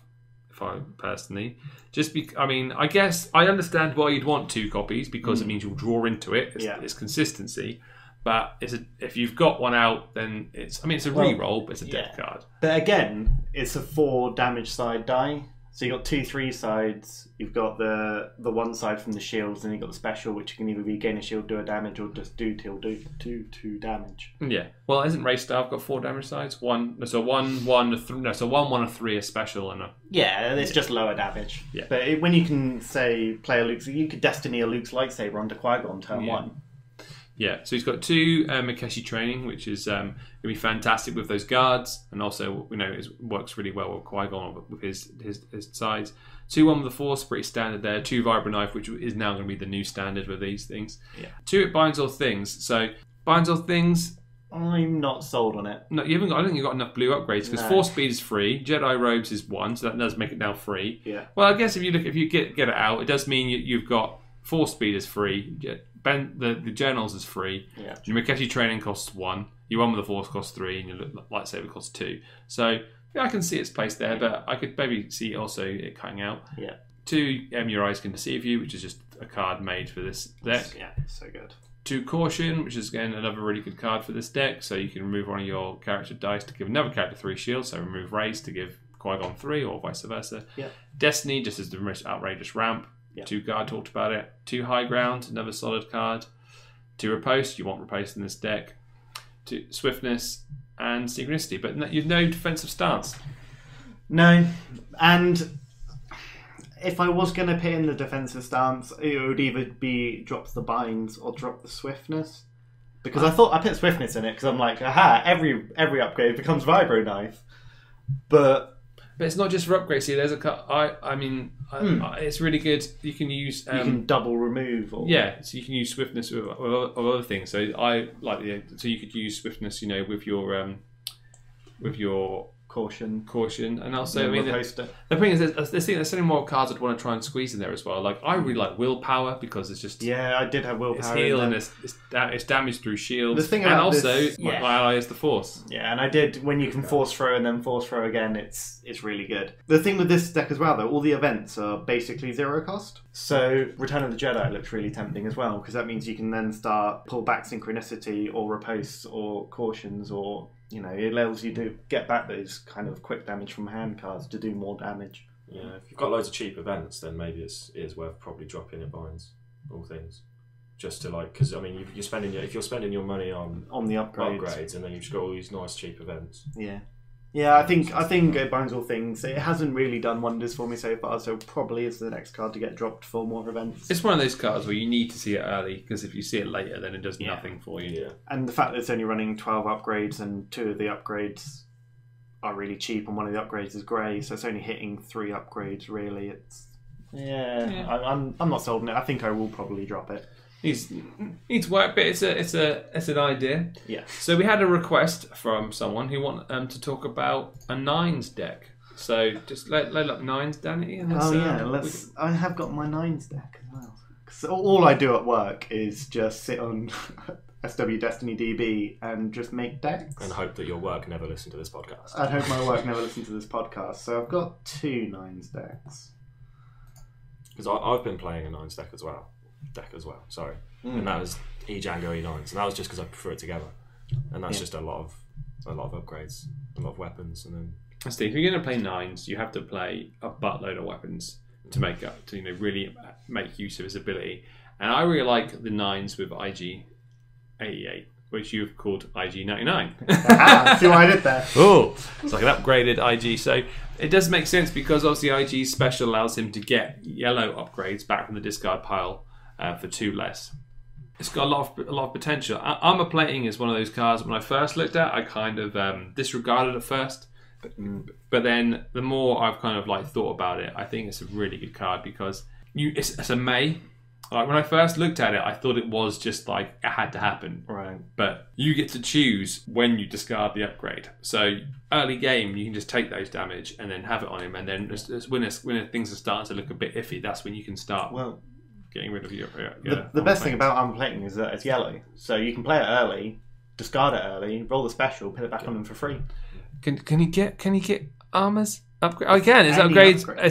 if I personally. Just be, I mean, I guess I understand why you'd want two copies because it means you'll draw into it. It's, it's consistency. But it's a, if you've got one out, then it's, I mean, it's a re-roll, but it's a death card. But again, it's a 4 damage side die. So you've got 2 3 sides. You've got the one side from the shields, and you've got the special, which can either be gain a shield, do a damage, or just do two damage. Yeah. Well, isn't Race Staff got 4 damage sides? So one, a 3, a special, and a... Yeah, it's just lower damage. Yeah. But it, when you can, say, play a Luke's... You could Destiny a Luke's Lightsaber onto Qui-Gon turn 1. Yeah, so he's got 2 Makeshi training, which is going to be fantastic with those guards, and also, you know, it works really well with Qui-Gon with his sides. 2-1 with the Force, pretty standard there. 2 Vibroknife, which is now going to be the new standard with these things. Yeah. 2, it binds all things. So, binds all things... I'm not sold on it. No, you haven't got, I don't think you've got enough blue upgrades, because Force Speed is free, Jedi Robes is 1, so that does make it now free. Yeah. Well, I guess if you look, if you get it out, it does mean you've got Force Speed is free, the journals is free. Yeah. Your Makeshi training costs 1. Your one with the Force costs 3, and your lightsaber costs 2. So yeah, I can see its place there, but I could maybe see also it cutting out. Yeah. 2, your eyes can deceive you, which is just a card made for this deck. Yeah, so good. 2 caution, which is again another really good card for this deck. So you can remove one of your character dice to give another character 3 shields. So remove Rey's to give Qui-Gon 3, or vice versa. Yeah. Destiny just is the most outrageous ramp. Yep. 2 guard, talked about it. 2 high ground, another solid card. 2 riposte, you want riposte in this deck. 2 swiftness and synchronicity, but no, you've no defensive stance. No, and if I was going to put in the defensive stance, it would either be drop the binds or drop the swiftness. Because I thought I put swiftness in it because I'm like, aha, every upgrade becomes Vibroknife. But it's not just for upgrades. See, there's a... it's really good. You can use... you can double remove. Or... Yeah, so you can use swiftness with other things. So I like the... So you could use swiftness, you know, with your caution, and also I mean, the thing is, there's so many more cards I'd want to try and squeeze in there as well. Like I really like willpower because it's just... Yeah, I did have willpower. It's heal and it's damage through shields. The thing about my ally is the Force. Yeah, and I did when you can Force Throw and then Force Throw again. It's really good. The thing with this deck as well, though, all the events are basically 0 cost. So Return of the Jedi looks really tempting as well, because that means you can then pull back synchronicity or riposte or cautions, or you know, it allows you to get back those kind of quick damage from hand cards to do more damage. Yeah, if you've got loads of cheap events, then maybe it is worth probably dropping in binds, all things, just to like, because I mean, if you're spending your money on the upgrades, and then you've just got all these nice cheap events. Yeah, yeah, I think it binds all things. It hasn't really done wonders for me so far, so probably it's the next card to get dropped for more events. It's one of those cards where you need to see it early, because if you see it later, then it does nothing for you. Yeah. And the fact that it's only running 12 upgrades, and 2 of the upgrades are really cheap, and one of the upgrades is grey, so it's only hitting 3 upgrades really. It's I'm not sold on it. I think I will probably drop it. Needs work, but it's an idea. Yeah. So we had a request from someone who wanted to talk about a 9s deck. So just load up 9s, Danny. And I have got my 9s deck as well. So all I do at work is just sit on SW Destiny DB and just make decks. And hope that your work never listened to this podcast. I'd hope my work never listened to this podcast. So I've got 2 9s decks. Because I've been playing a 9s deck as well. And that was Jango E9s, and that was just because I prefer it together, and that's just a lot of upgrades, a lot of weapons, and then. I think if you're going to play 9s, you have to play a buttload of weapons to make up to really make use of his ability, and I really like the 9s with IG 88, which you've called IG 99. See what I did there? Oh, it's like an upgraded IG. So it does make sense because obviously IG special allows him to get yellow upgrades back from the discard pile. For 2 less. It's got a lot of potential. Armor plating is one of those cards when I first looked at, I kind of disregarded at first, but then the more I've kind of like thought about it, I think it's a really good card because it's a may. Like when I first looked at it, I thought it was just like it had to happen. Right. But you get to choose when you discard the upgrade. So early game, you can just take those damage and then have it on him, and then when things are starting to look a bit iffy, that's when you can start. Well. Getting rid of the best thing about armor plating is that it's yellow, so you can play it early, discard it early, roll the special, put it back on them for free. Can he get armors? Upgrade? Oh, he can. It's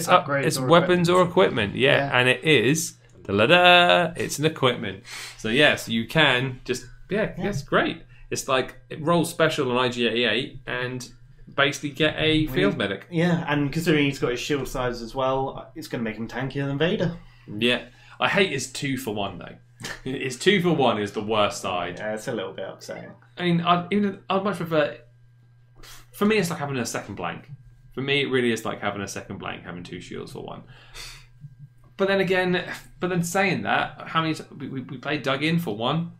upgrades or weapons or equipment. Yeah, and it is. It's an equipment. So yes, you can just that's great. It's like it rolls special on IG-88 and basically get a field medic. Yeah, and considering he's got his shield size as well, it's going to make him tankier than Vader. Yeah, I hate his 2-for-1 though. His 2-for-1 is the worst side. Yeah, it's a little bit upsetting. I mean, I'd much prefer. For me, it's like having a second blank. For me, it really is like having a second blank, having 2 shields for 1. But then again, saying that, how many we played Dug In for 1,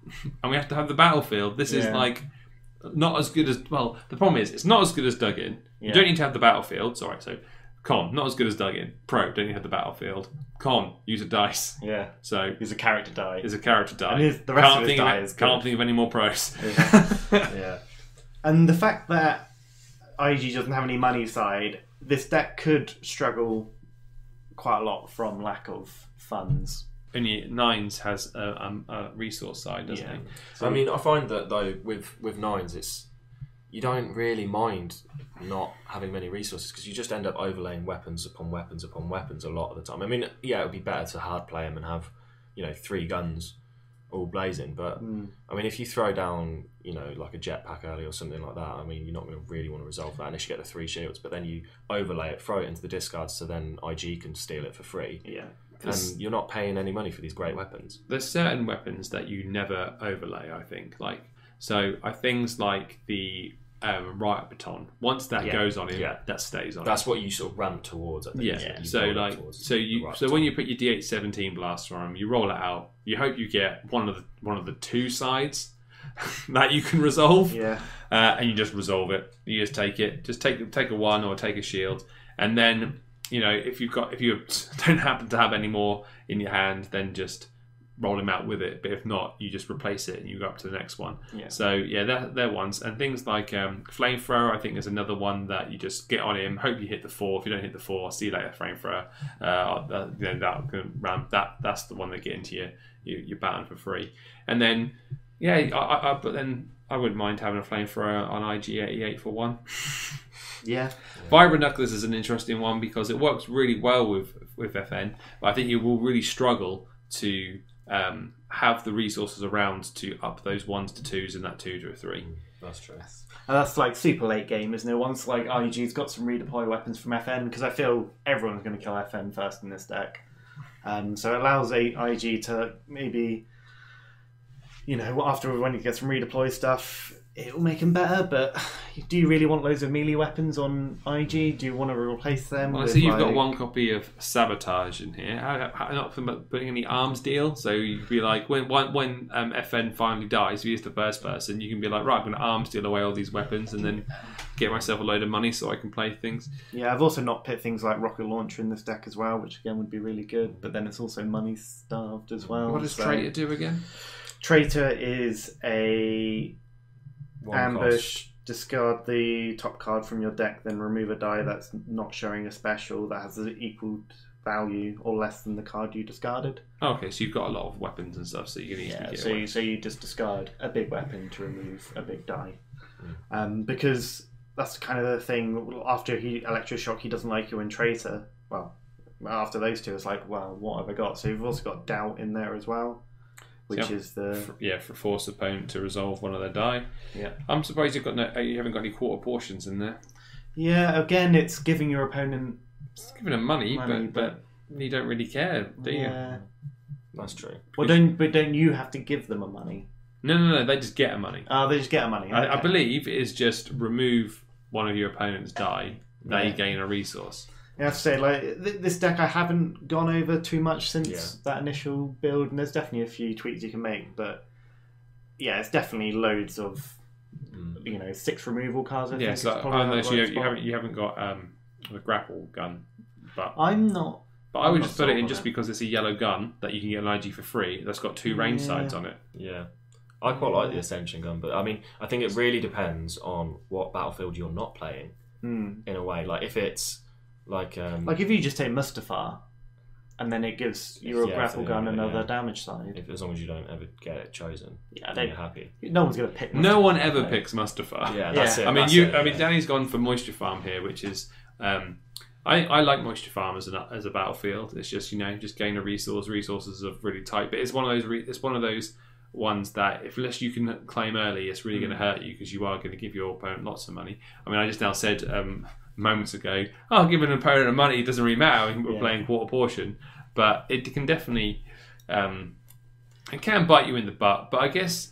and we have to have the battlefield. This is like not as good as The problem is it's not as good as Dug In. Yeah. You don't need to have the battlefield. Sorry, so con not as good as Dug In. Pro don't need to have the battlefield. Con use a dice. Yeah. So use a character die. Is a character die. And the rest can't of his die is good. Can't think of any more pros. Yeah. Yeah. And the fact that IG doesn't have any money side, this deck could struggle quite a lot from lack of funds. Only Nines has a resource side, doesn't it? So, I mean, I find that though with Nines, it's you don't really mind not having many resources because you just end up overlaying weapons upon weapons upon weapons a lot of the time. I mean, yeah, it would be better to hard play them and have 3 guns all blazing, but I mean, if you throw down like a jetpack early or something like that, I mean, you're not going to really want to resolve that unless you get the 3 shields, but then you overlay it, throw it into the discards, so then IG can steal it for free. Yeah, and you're not paying any money for these great weapons. There's certain weapons that you never overlay, I think. Things like the riot baton. Once that goes on him, that stays on. That's what you sort of ramp towards, I think. Yeah. So when you put your D817 blaster on him, you roll it out. You hope you get one of the 2 sides that you can resolve. Yeah. And you just resolve it. You just take it. Just take a 1 or take a shield, and then if you don't happen to have any more in your hand, then just roll him out with it, but if not, you just replace it and you go up to the next one. Yeah. So yeah, they're ones, and things like flamethrower. I think is another one that you just get on him. Hope you hit the 4. If you don't hit the 4, see you later. Flamethrower. That can ramp. That's the one that get into your baton for free. And then I wouldn't mind having a flamethrower on IG-88 for 1. Yeah. Vibro-Knuckles is an interesting one because it works really well with FN, but I think you will really struggle to have the resources around to up those 1s to 2s and that 2 to a 3. That's true. And that's like super late game, isn't it? Once like RNG's got some redeploy weapons from FN, because I feel everyone's going to kill FN first in this deck. So it allows IG to maybe, after when you get some redeploy stuff, it'll make him better. But do you really want loads of melee weapons on IG? Do you want to replace them? Well, I see you've got 1 copy of Sabotage in here. I'm not putting any arms deal, so you could be like, when FN finally dies, if he's the first person, you can be like, right, I'm going to arms deal away all these weapons and then get myself a load of money so I can play things. Yeah, I've also not picked things like Rocket Launcher in this deck as well, which again would be really good, but then it's also money starved as well. What does Traitor do again? Traitor is a... ambush, discard the top card from your deck, then remove a die that's not showing a special that has an equal value or less than the card you discarded. Okay, so you've got a lot of weapons and stuff, so you can easily get away. So you just discard a big weapon to remove a big die. Because that's kind of the thing, after Electroshock, he doesn't like you in Traitor. Well, after those two, it's like, well, what have I got? So you've also got Doubt in there as well. Which is for force opponent to resolve one of their die. Yeah, I'm surprised you haven't got any quarter portions in there. Yeah, again, it's giving your opponent. It's giving them money but you don't really care, do you? Yeah, that's true. Well, don't you have to give them a money? No. They just get a money. Oh, they just get a money. Okay. I believe it is just remove one of your opponent's die. They gain a resource. I have to say, this deck I haven't gone over too much since that initial build, and there's definitely a few tweaks you can make, but yeah, it's definitely loads of 6 removal cards. I think it's probably you haven't got the grapple gun, but I'm not. But I would just put it in just because it's a yellow gun that you can get an IG for free. That's got 2 range sides on it. Yeah, I quite like the Ascension gun, but I mean, I think it really depends on what battlefield you're not playing. In a way, if it's. If you just take Mustafar, And then it gives your grapple gun another damage side. As long as you don't ever get it chosen, then you're happy. No one's gonna pick. No one ever picks Mustafar. Yeah, that's it. I mean, I mean, Danny's gone for Moisture Farm here, which is I like Moisture Farm as a battlefield. It's just just gain a resource. Resources are really tight, but it's one of those ones that unless you can claim early, it's really going to hurt you because you are going to give your opponent lots of money. I mean, I just now said. Moments ago, giving an opponent money doesn't really matter. We're playing quarter portion, but it can definitely it can bite you in the butt. But I guess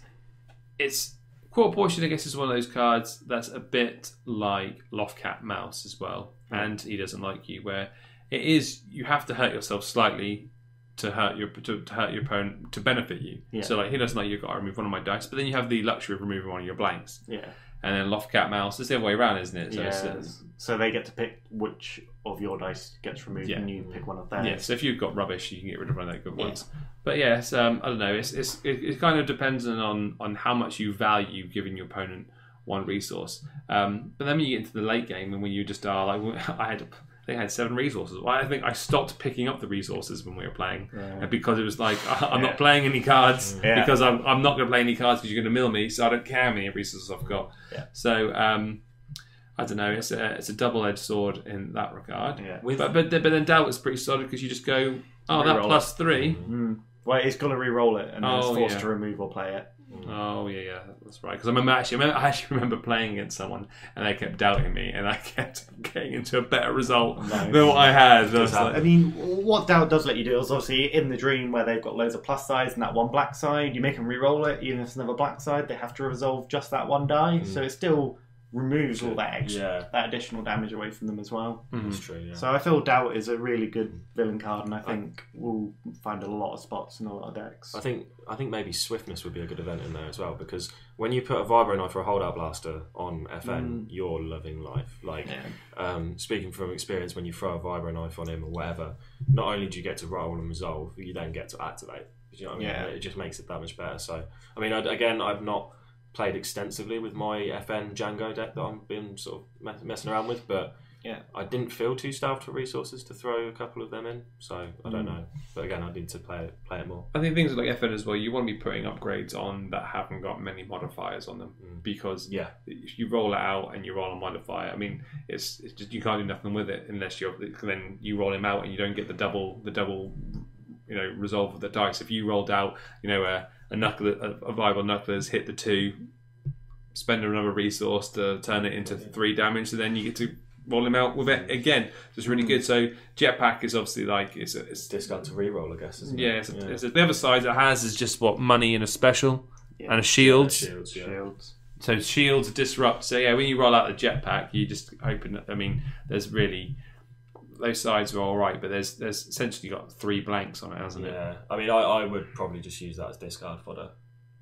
it's quarter portion. I guess is one of those cards that's a bit like Lothcat Mouse as well, and he doesn't like you. Where it is, you have to hurt yourself slightly to hurt your opponent to benefit you. Yeah. So like he doesn't like you. Got to remove one of my dice, but then you have the luxury of removing one of your blanks. Yeah. And then Lothcat Mouse, it's the other way around, isn't it? So, so they get to pick which of your dice gets removed and you pick one of theirs. Yeah, so if you've got rubbish, you can get rid of one of those good ones. But yes, I don't know, it kind of depends on how much you value giving your opponent one resource. But then when you get into the late game and when you just are like, I think I had 7 resources. Well, I think I stopped picking up the resources when we were playing because it was like, I'm not playing any cards because I'm not going to play any cards because you're going to mill me, so I don't care how many resources I've got. Yeah. So, I don't know, it's a double-edged sword in that regard. Yeah. But then doubt is pretty solid because you just go, that plus 3. Mm-hmm. Well, it's got to re-roll it and then it's forced to remove or play it. Oh yeah, that's right. Because I actually remember playing against someone, and they kept doubting me, and I kept getting into a better result than what I had. And I mean, what doubt does let you do is obviously in the dream where they've got loads of plus sides and that one black side, you make them re-roll it. Even if it's another black side, they have to resolve just that one die, so it still removes all that extra, that additional damage away from them as well. Mm-hmm. That's true. Yeah. So I feel doubt is a really good villain card, and I think we'll find a lot of spots in a lot of decks. I think maybe swiftness would be a good event in there as well because when you put a Vibroknife or a Holdout Blaster on FN, you're loving life. Like speaking from experience, when you throw a Vibroknife on him or whatever, not only do you get to roll and resolve, you then get to activate. Do you know what I mean? Yeah. It just makes it that much better. So I mean, I've not played extensively with my FN Jango deck that I've been sort of messing around with, but I didn't feel too starved for resources to throw a couple of them in, so I don't know. But again, I need to play it more. I think things like FN as well, you want to be putting upgrades on that haven't got many modifiers on them because if you roll it out and you roll a modifier, I mean, it's just you can't do nothing with it unless you roll him out and you don't get the double resolve of the dice. If you rolled out a Vibroknife Knuckler's hit the 2, spend another resource to turn it into 3 damage, so then you get to roll him out with it again. So it's really good. So Jetpack is obviously like it's discard to reroll, I guess, isn't it? The other side it has is just what money and a special and a shields. Shields. So shields disrupt. So when you roll out the Jetpack, you just open. I mean, there's really. Those sides are all right, but there's essentially got 3 blanks on it, hasn't it? Yeah, I mean, I would probably just use that as discard fodder.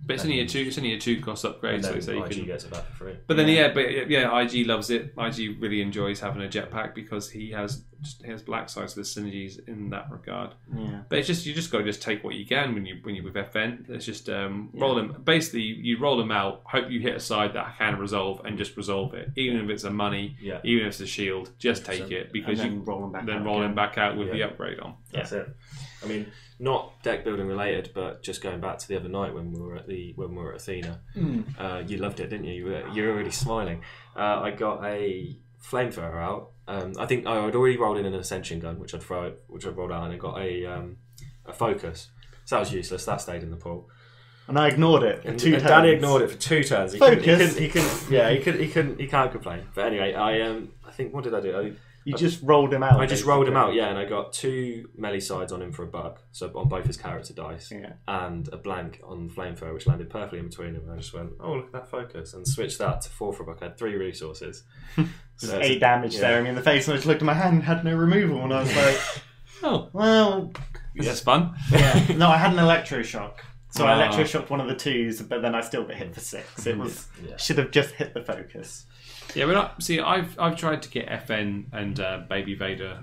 But it's only a 2-cost upgrade, so you can get that for free. But then IG loves it. IG really enjoys having a Jetpack because he has black sides, so there's synergies in that regard. Yeah. But it's just you just got to just take what you can when you're with FN. It's just roll them. Basically, you roll them out. Hope you hit a side that can resolve and just resolve it, even if it's a money, even if it's a shield. Just take it because you can roll them back. Then roll them back out with the upgrade on. That's it. I mean, not deck building related, but just going back to the other night when we were at Athena, you loved it, didn't you? You were already smiling. I got a flamethrower out. I think I'd already rolled in an ascension gun, which I rolled out, and I got a focus. So that was useless. That stayed in the pool, and I ignored it. And Danny ignored it for 2 turns. He can't complain. But anyway, I think what did I do? I just rolled him out. I just rolled him out, and I got 2 melee sides on him for a buck, so on both his character dice, and a blank on flamethrower, which landed perfectly in between them. And I just went, oh, look at that focus, and switched that to 4 for a buck. I had 3 resources. So 8 damage staring me in the face, and I just looked at my hand and had no removal, and I was like, oh, well. That's fun. Yeah. No, I had an Electroshock. So I electroshocked one of the 2s, but then I still got hit for 6. It was should have just hit the focus. Yeah, but I've tried to get FN and Baby Vader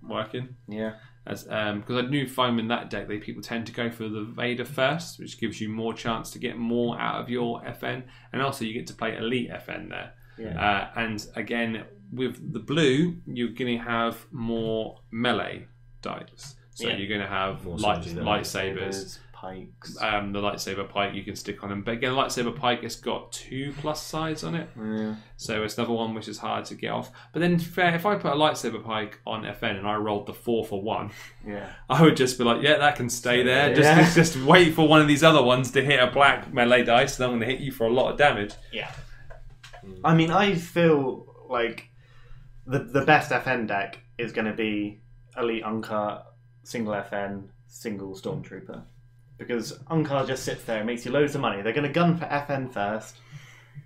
working. Yeah, because I knew finding that deck, people tend to go for the Vader first, which gives you more chance to get more out of your FN, and also you get to play elite FN there. Yeah. And again, with the blue, you're going to have more melee dice. So you're going to have lightsabers, pikes. The lightsaber pike you can stick on them, but again, the lightsaber pike has got 2+ sides on it. Yeah. So it's another one which is hard to get off. But then if I put a lightsaber pike on FN and I rolled the 4 for 1, I would just be like, yeah, that can stay there. Just wait for one of these other ones to hit a black melee dice, and I'm going to hit you for a lot of damage. Yeah. I mean, I feel like the best FN deck is going to be Elite Unkar, single FN, single Stormtrooper. Because Unkar just sits there and makes you loads of money. They're going to gun for FN first,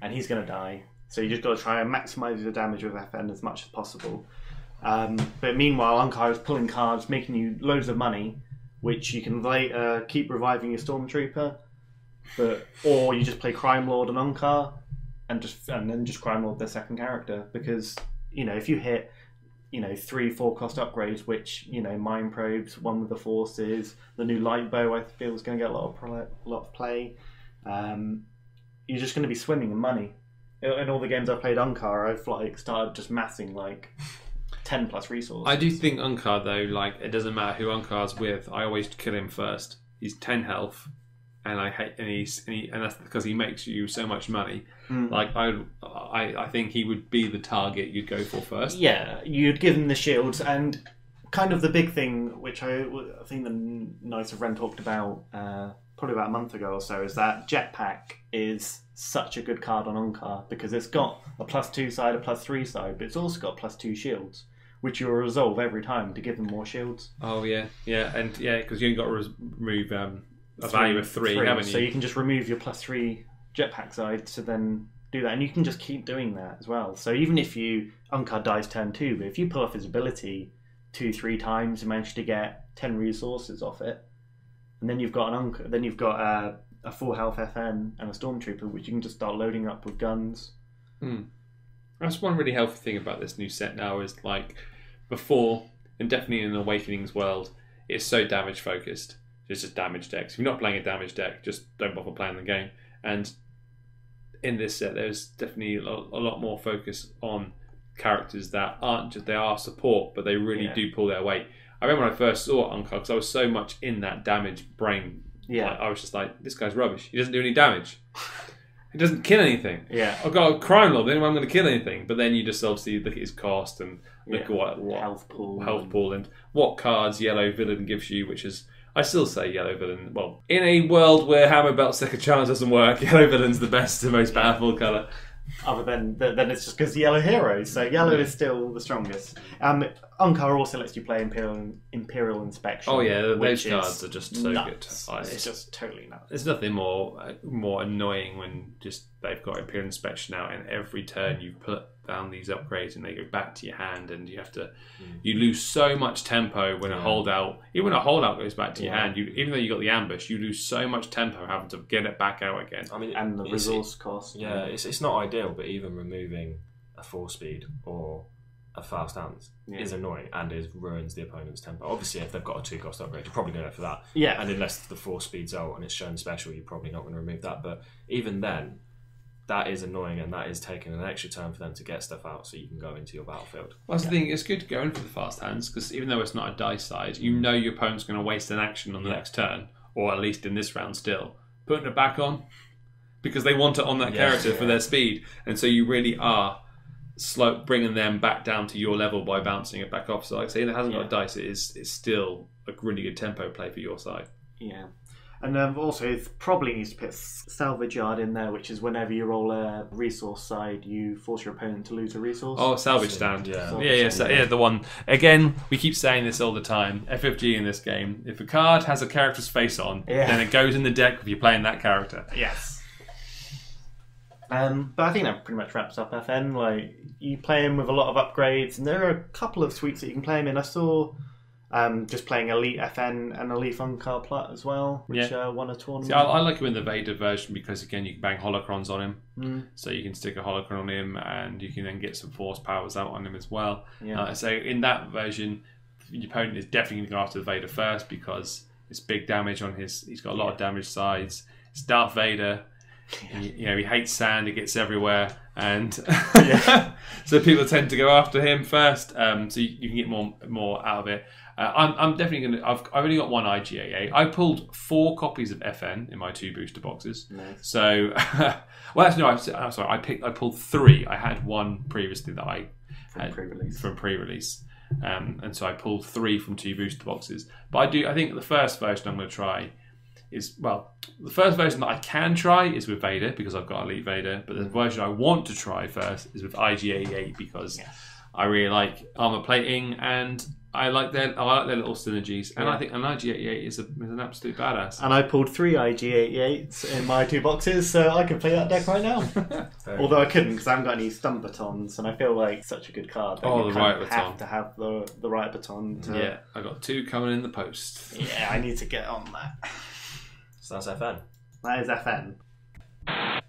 and he's going to die. So you just got to try and maximise your damage with FN as much as possible. But meanwhile, Unkar is pulling cards, making you loads of money, which you can later keep reviving your Stormtrooper, or you just play Crime Lord and Unkar, and then just Crime Lord their second character. Because, you know, if you hit, you know, 3-4 cost upgrades, which, you know, Mind Probes, one with the Forces, the new Light Bow, I feel, is going to get a lot of play. You're just going to be swimming in money. In all the games I've played Unkar, I've like started just massing like 10+ resources. I do think Unkar though, like, it doesn't matter who Unkar's with, I always kill him first. He's 10 health. And I hate, and that's because he makes you so much money. Mm. Like I think he would be the target you'd go for first. Yeah, you'd give him the shields, and kind of the big thing, which I think the Knights of Ren talked about probably about a month ago or so, is that Jetpack is such a good card on Unkar because it's got a +2 side, a +3 side, but it's also got +2 shields. Which you'll resolve every time to give them more shields. Oh yeah, and yeah, because you ain't got to remove a value of 3, haven't you? So you can just remove your +3 Jetpack side to then do that, and you can just keep doing that as well. So even if Unkar dies turn 2, but if you pull off his ability 2-3 times and manage to get 10 resources off it, and then you've got a full health FN and a Stormtrooper, which you can just start loading up with guns. Hmm. That's one really healthy thing about this new set now is, like, before, and definitely in the Awakenings world, it's so damage focused. It's just damage decks. If you're not playing a damage deck, just don't bother playing the game. And in this set, there's definitely a lot more focus on characters that aren't just, they are support, but they really do pull their weight. I remember when I first saw Unkar, because I was so much in that damage brain. Yeah. Like, I was just like, this guy's rubbish. He doesn't do any damage. He doesn't kill anything. Yeah. I've got a Crime Lord, then I'm going to kill anything. But then you just obviously look at his cost and look at what health pool and what cards Yellow Villain gives you, which is. I still say Yellow Villain. Well, in a world where Hammer Belt's second chance doesn't work, Yellow Villain's the best and most powerful colour. Other than it's just because Yellow Heroes. So Yellow is still the strongest. Unkar also lets you play Imperial Inspection. Oh yeah, those cards are just so nuts. Good. It's just totally nuts. There's nothing more annoying when just they've got Imperial Inspection out, and every turn you put down these upgrades and they go back to your hand, and you have to you lose so much tempo when a holdout, even when a holdout goes back to your hand, even though you got the ambush, you lose so much tempo having to get it back out again. I mean, and the resource cost. Yeah, it's not ideal, but even removing a 4-speed or a fast stance is annoying, and it ruins the opponent's tempo. Obviously, if they've got a 2-cost upgrade, you're probably going to go for that. Yeah. And unless the 4-speed's out and it's shown special, you're probably not going to remove that. But even then, that is annoying, and that is taking an extra turn for them to get stuff out so you can go into your battlefield. Well, that's the thing, it's good going for the fast hands, because even though it's not a dice side, you know your opponent's going to waste an action on the next turn, or at least in this round still. Putting it back on, because they want it on that character for their speed, and so you really are slow, bringing them back down to your level by bouncing it back off. So like I say, it hasn't got a dice, it's still a really good tempo play for your side. Yeah. And also, it probably needs to put Salvage Yard in there, which is whenever you roll a resource side, you force your opponent to lose a resource. Oh, Salvage Stand. Yeah, the one. Again, we keep saying this all the time. FFG in this game, if a card has a character's face on, then it goes in the deck if you're playing that character. Yes. But I think that pretty much wraps up FN. Like, you play him with a lot of upgrades, and there are a couple of suites that you can play him in. I saw... just playing Elite FN and Elite Unkar Plat as well, which won a tournament. See, I like him in the Vader version because, again, you can bang Holocrons on him. Mm. So you can stick a Holocron on him, and you can then get some Force powers out on him as well. Yeah. So in that version, your opponent is definitely going to go after the Vader first because it's big damage on his... He's got a lot of damage sides. It's Darth Vader. Yeah. He hates sand. It gets everywhere. and so people tend to go after him first. So you can get more out of it. I'm definitely gonna. I've only got one IGAA. I pulled 4 copies of FN in my 2 booster boxes. Nice. So, well, actually, no. I'm sorry. I pulled 3. I had one previously that I had from pre-release, and so I pulled 3 from 2 booster boxes. But I think the first version I'm going to try is, well, the first version that I can try is with Vader because I've got Elite Vader. But the version I want to try first is with IGAA because I really like armor plating and. I like their little synergies, and I think an IG88 is an absolute badass. And I pulled 3 IG88s in my 2 boxes, so I could play that deck right now. Although I couldn't because I haven't got any stun batons, and I feel like such a good card. Oh, the right baton! Have to have the right baton. Yeah, I got 2 coming in the post. Yeah, I need to get on that. So that's FN. That is FN.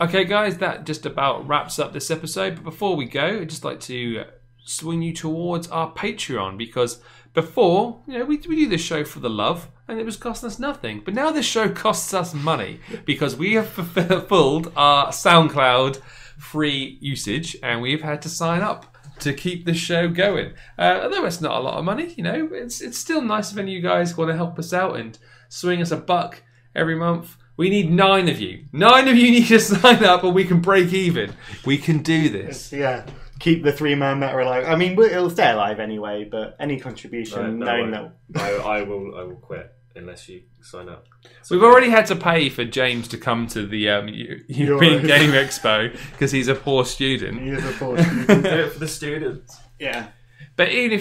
Okay, guys, that just about wraps up this episode. But before we go, I'd just like to swing you towards our Patreon, because before, you know, we do this show for the love and it was costing us nothing, but now this show costs us money because we have fulfilled our SoundCloud free usage and we've had to sign up to keep the show going. Although it's not a lot of money, you know, it's still nice if any of you guys want to help us out and swing us a buck every month. We need 9 of you. 9 of you need to sign up and we can break even. We can do this. Yeah. Keep the 3-man matter alive. I mean, it'll stay alive anyway, but any contribution, knowing that... I will quit unless you sign up. So we've already had to pay for James to come to the European Game Expo because he's a poor student. He is a poor student. Do it for the students. Yeah. But even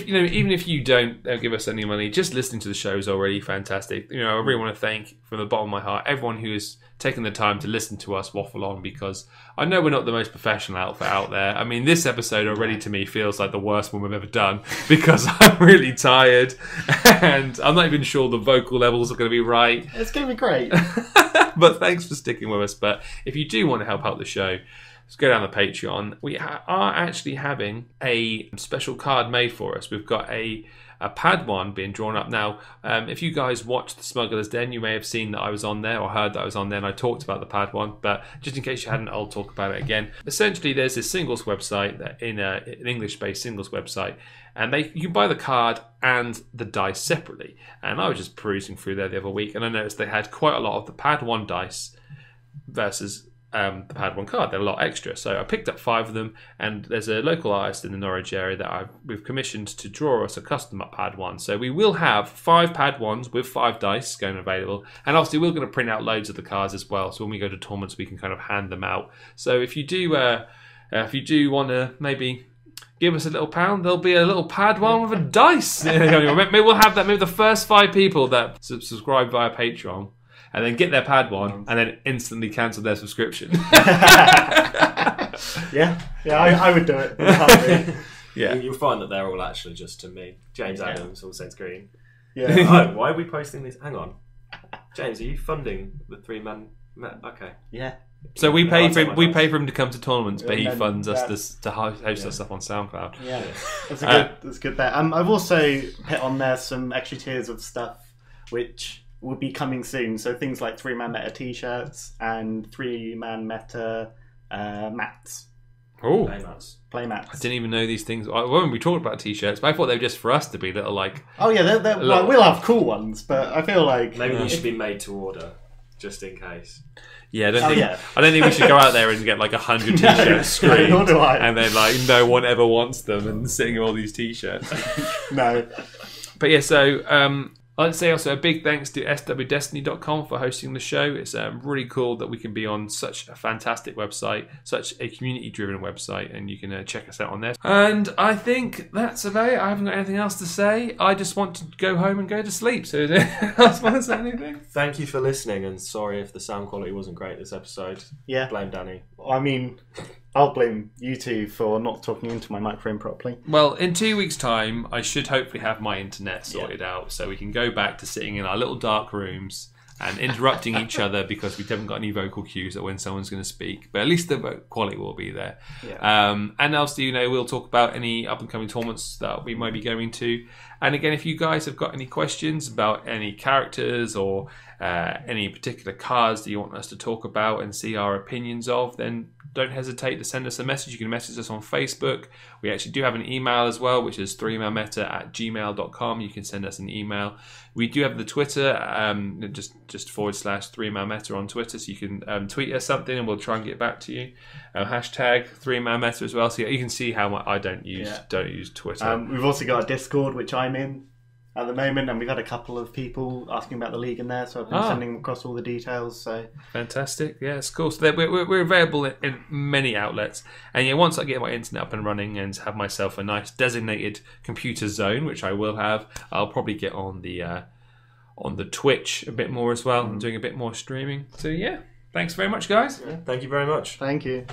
if you don't give us any money, just listening to the show is already fantastic. You know, I really want to thank from the bottom of my heart everyone who has taken the time to listen to us waffle on, because I know we're not the most professional outfit out there. I mean, this episode already to me feels like the worst one we've ever done because I'm really tired and I'm not even sure the vocal levels are going to be right. It's going to be great. But thanks for sticking with us. But if you do want to help out the show, let's go down the Patreon. We are actually having a special card made for us. We've got a Padawan being drawn up now. If you guys watched The Smuggler's Den, you may have seen that I was on there or heard that I was on there and I talked about the Padawan, but just in case you hadn't, I'll talk about it again. Essentially, there's this singles website, an English-based singles website, and you can buy the card and the dice separately. And I was just perusing through there the other week and I noticed they had quite a lot of the Padawan dice versus... the Padawan card. They're a lot extra, so I picked up 5 of them, and there's a local artist in the Norwich area that we've commissioned to draw us a custom up Padawan, so we will have 5 Padawans with 5 dice going available, and obviously we're going to print out loads of the cards as well, so when we go to tournaments we can kind of hand them out. So if you do want to maybe give us a little £1, there'll be a little Padawan with a dice. Maybe we'll have that, maybe the first 5 people that subscribe via Patreon and then get their Padawan, and then instantly cancel their subscription. I would do it. Yeah, you'll find that they're all actually just to me. James Adams, all says green. Yeah. Oh, why are we posting this? Hang on, James, are you funding the 3-man? Okay. Yeah. So we pay for him to come to tournaments, but he funds us to host us up on SoundCloud. Yeah, that's a good bet. I've also put on there some extra tiers of stuff, which will be coming soon. So things like 3-man meta t-shirts and 3-man meta mats. Oh, play mats. I didn't even know these things. When we talked about t-shirts, but I thought they were just for us to be little like. Oh yeah, well, we'll have cool ones, but I feel like maybe they should be made to order, just in case. Yeah, I don't think we should go out there and get like 100 t-shirts screened, and then like no one ever wants them, and sitting all these t-shirts. No, but yeah, so. I'd say also a big thanks to swdestiny.com for hosting the show. It's really cool that we can be on such a fantastic website, such a community-driven website, and you can check us out on there. And I think that's about it. I haven't got anything else to say. I just want to go home and go to sleep. So do you else want to say anything? Thank you for listening, and sorry if the sound quality wasn't great this episode. Yeah. Blame Danny. I mean... I'll blame you two for not talking into my microphone properly. Well, in 2 weeks' time, I should hopefully have my internet sorted out so we can go back to sitting in our little dark rooms and interrupting each other because we haven't got any vocal cues or when someone's going to speak. But at least the quality will be there. Yeah. And also, you know, we'll talk about any up-and-coming tournaments that we might be going to. And again, if you guys have got any questions about any characters or any particular cards that you want us to talk about and see our opinions of, then don't hesitate to send us a message. You can message us on Facebook. We actually do have an email as well, which is 3mailmeta@gmail.com. You can send us an email. We do have the Twitter, just /3mailmeta on Twitter. So you can tweet us something and we'll try and get back to you. Hashtag 3mailmeta as well. So you can see how I don't use Twitter. We've also got a Discord, which I'm in at the moment, and we've had a couple of people asking about the league in there, so I've been sending across all the details. So fantastic, yeah, it's cool. So we're available in many outlets, and yeah, once I get my internet up and running and have myself a nice designated computer zone, which I will have, I'll probably get on the Twitch a bit more as well, and doing a bit more streaming. So yeah, thanks very much, guys. Yeah, thank you very much. Thank you.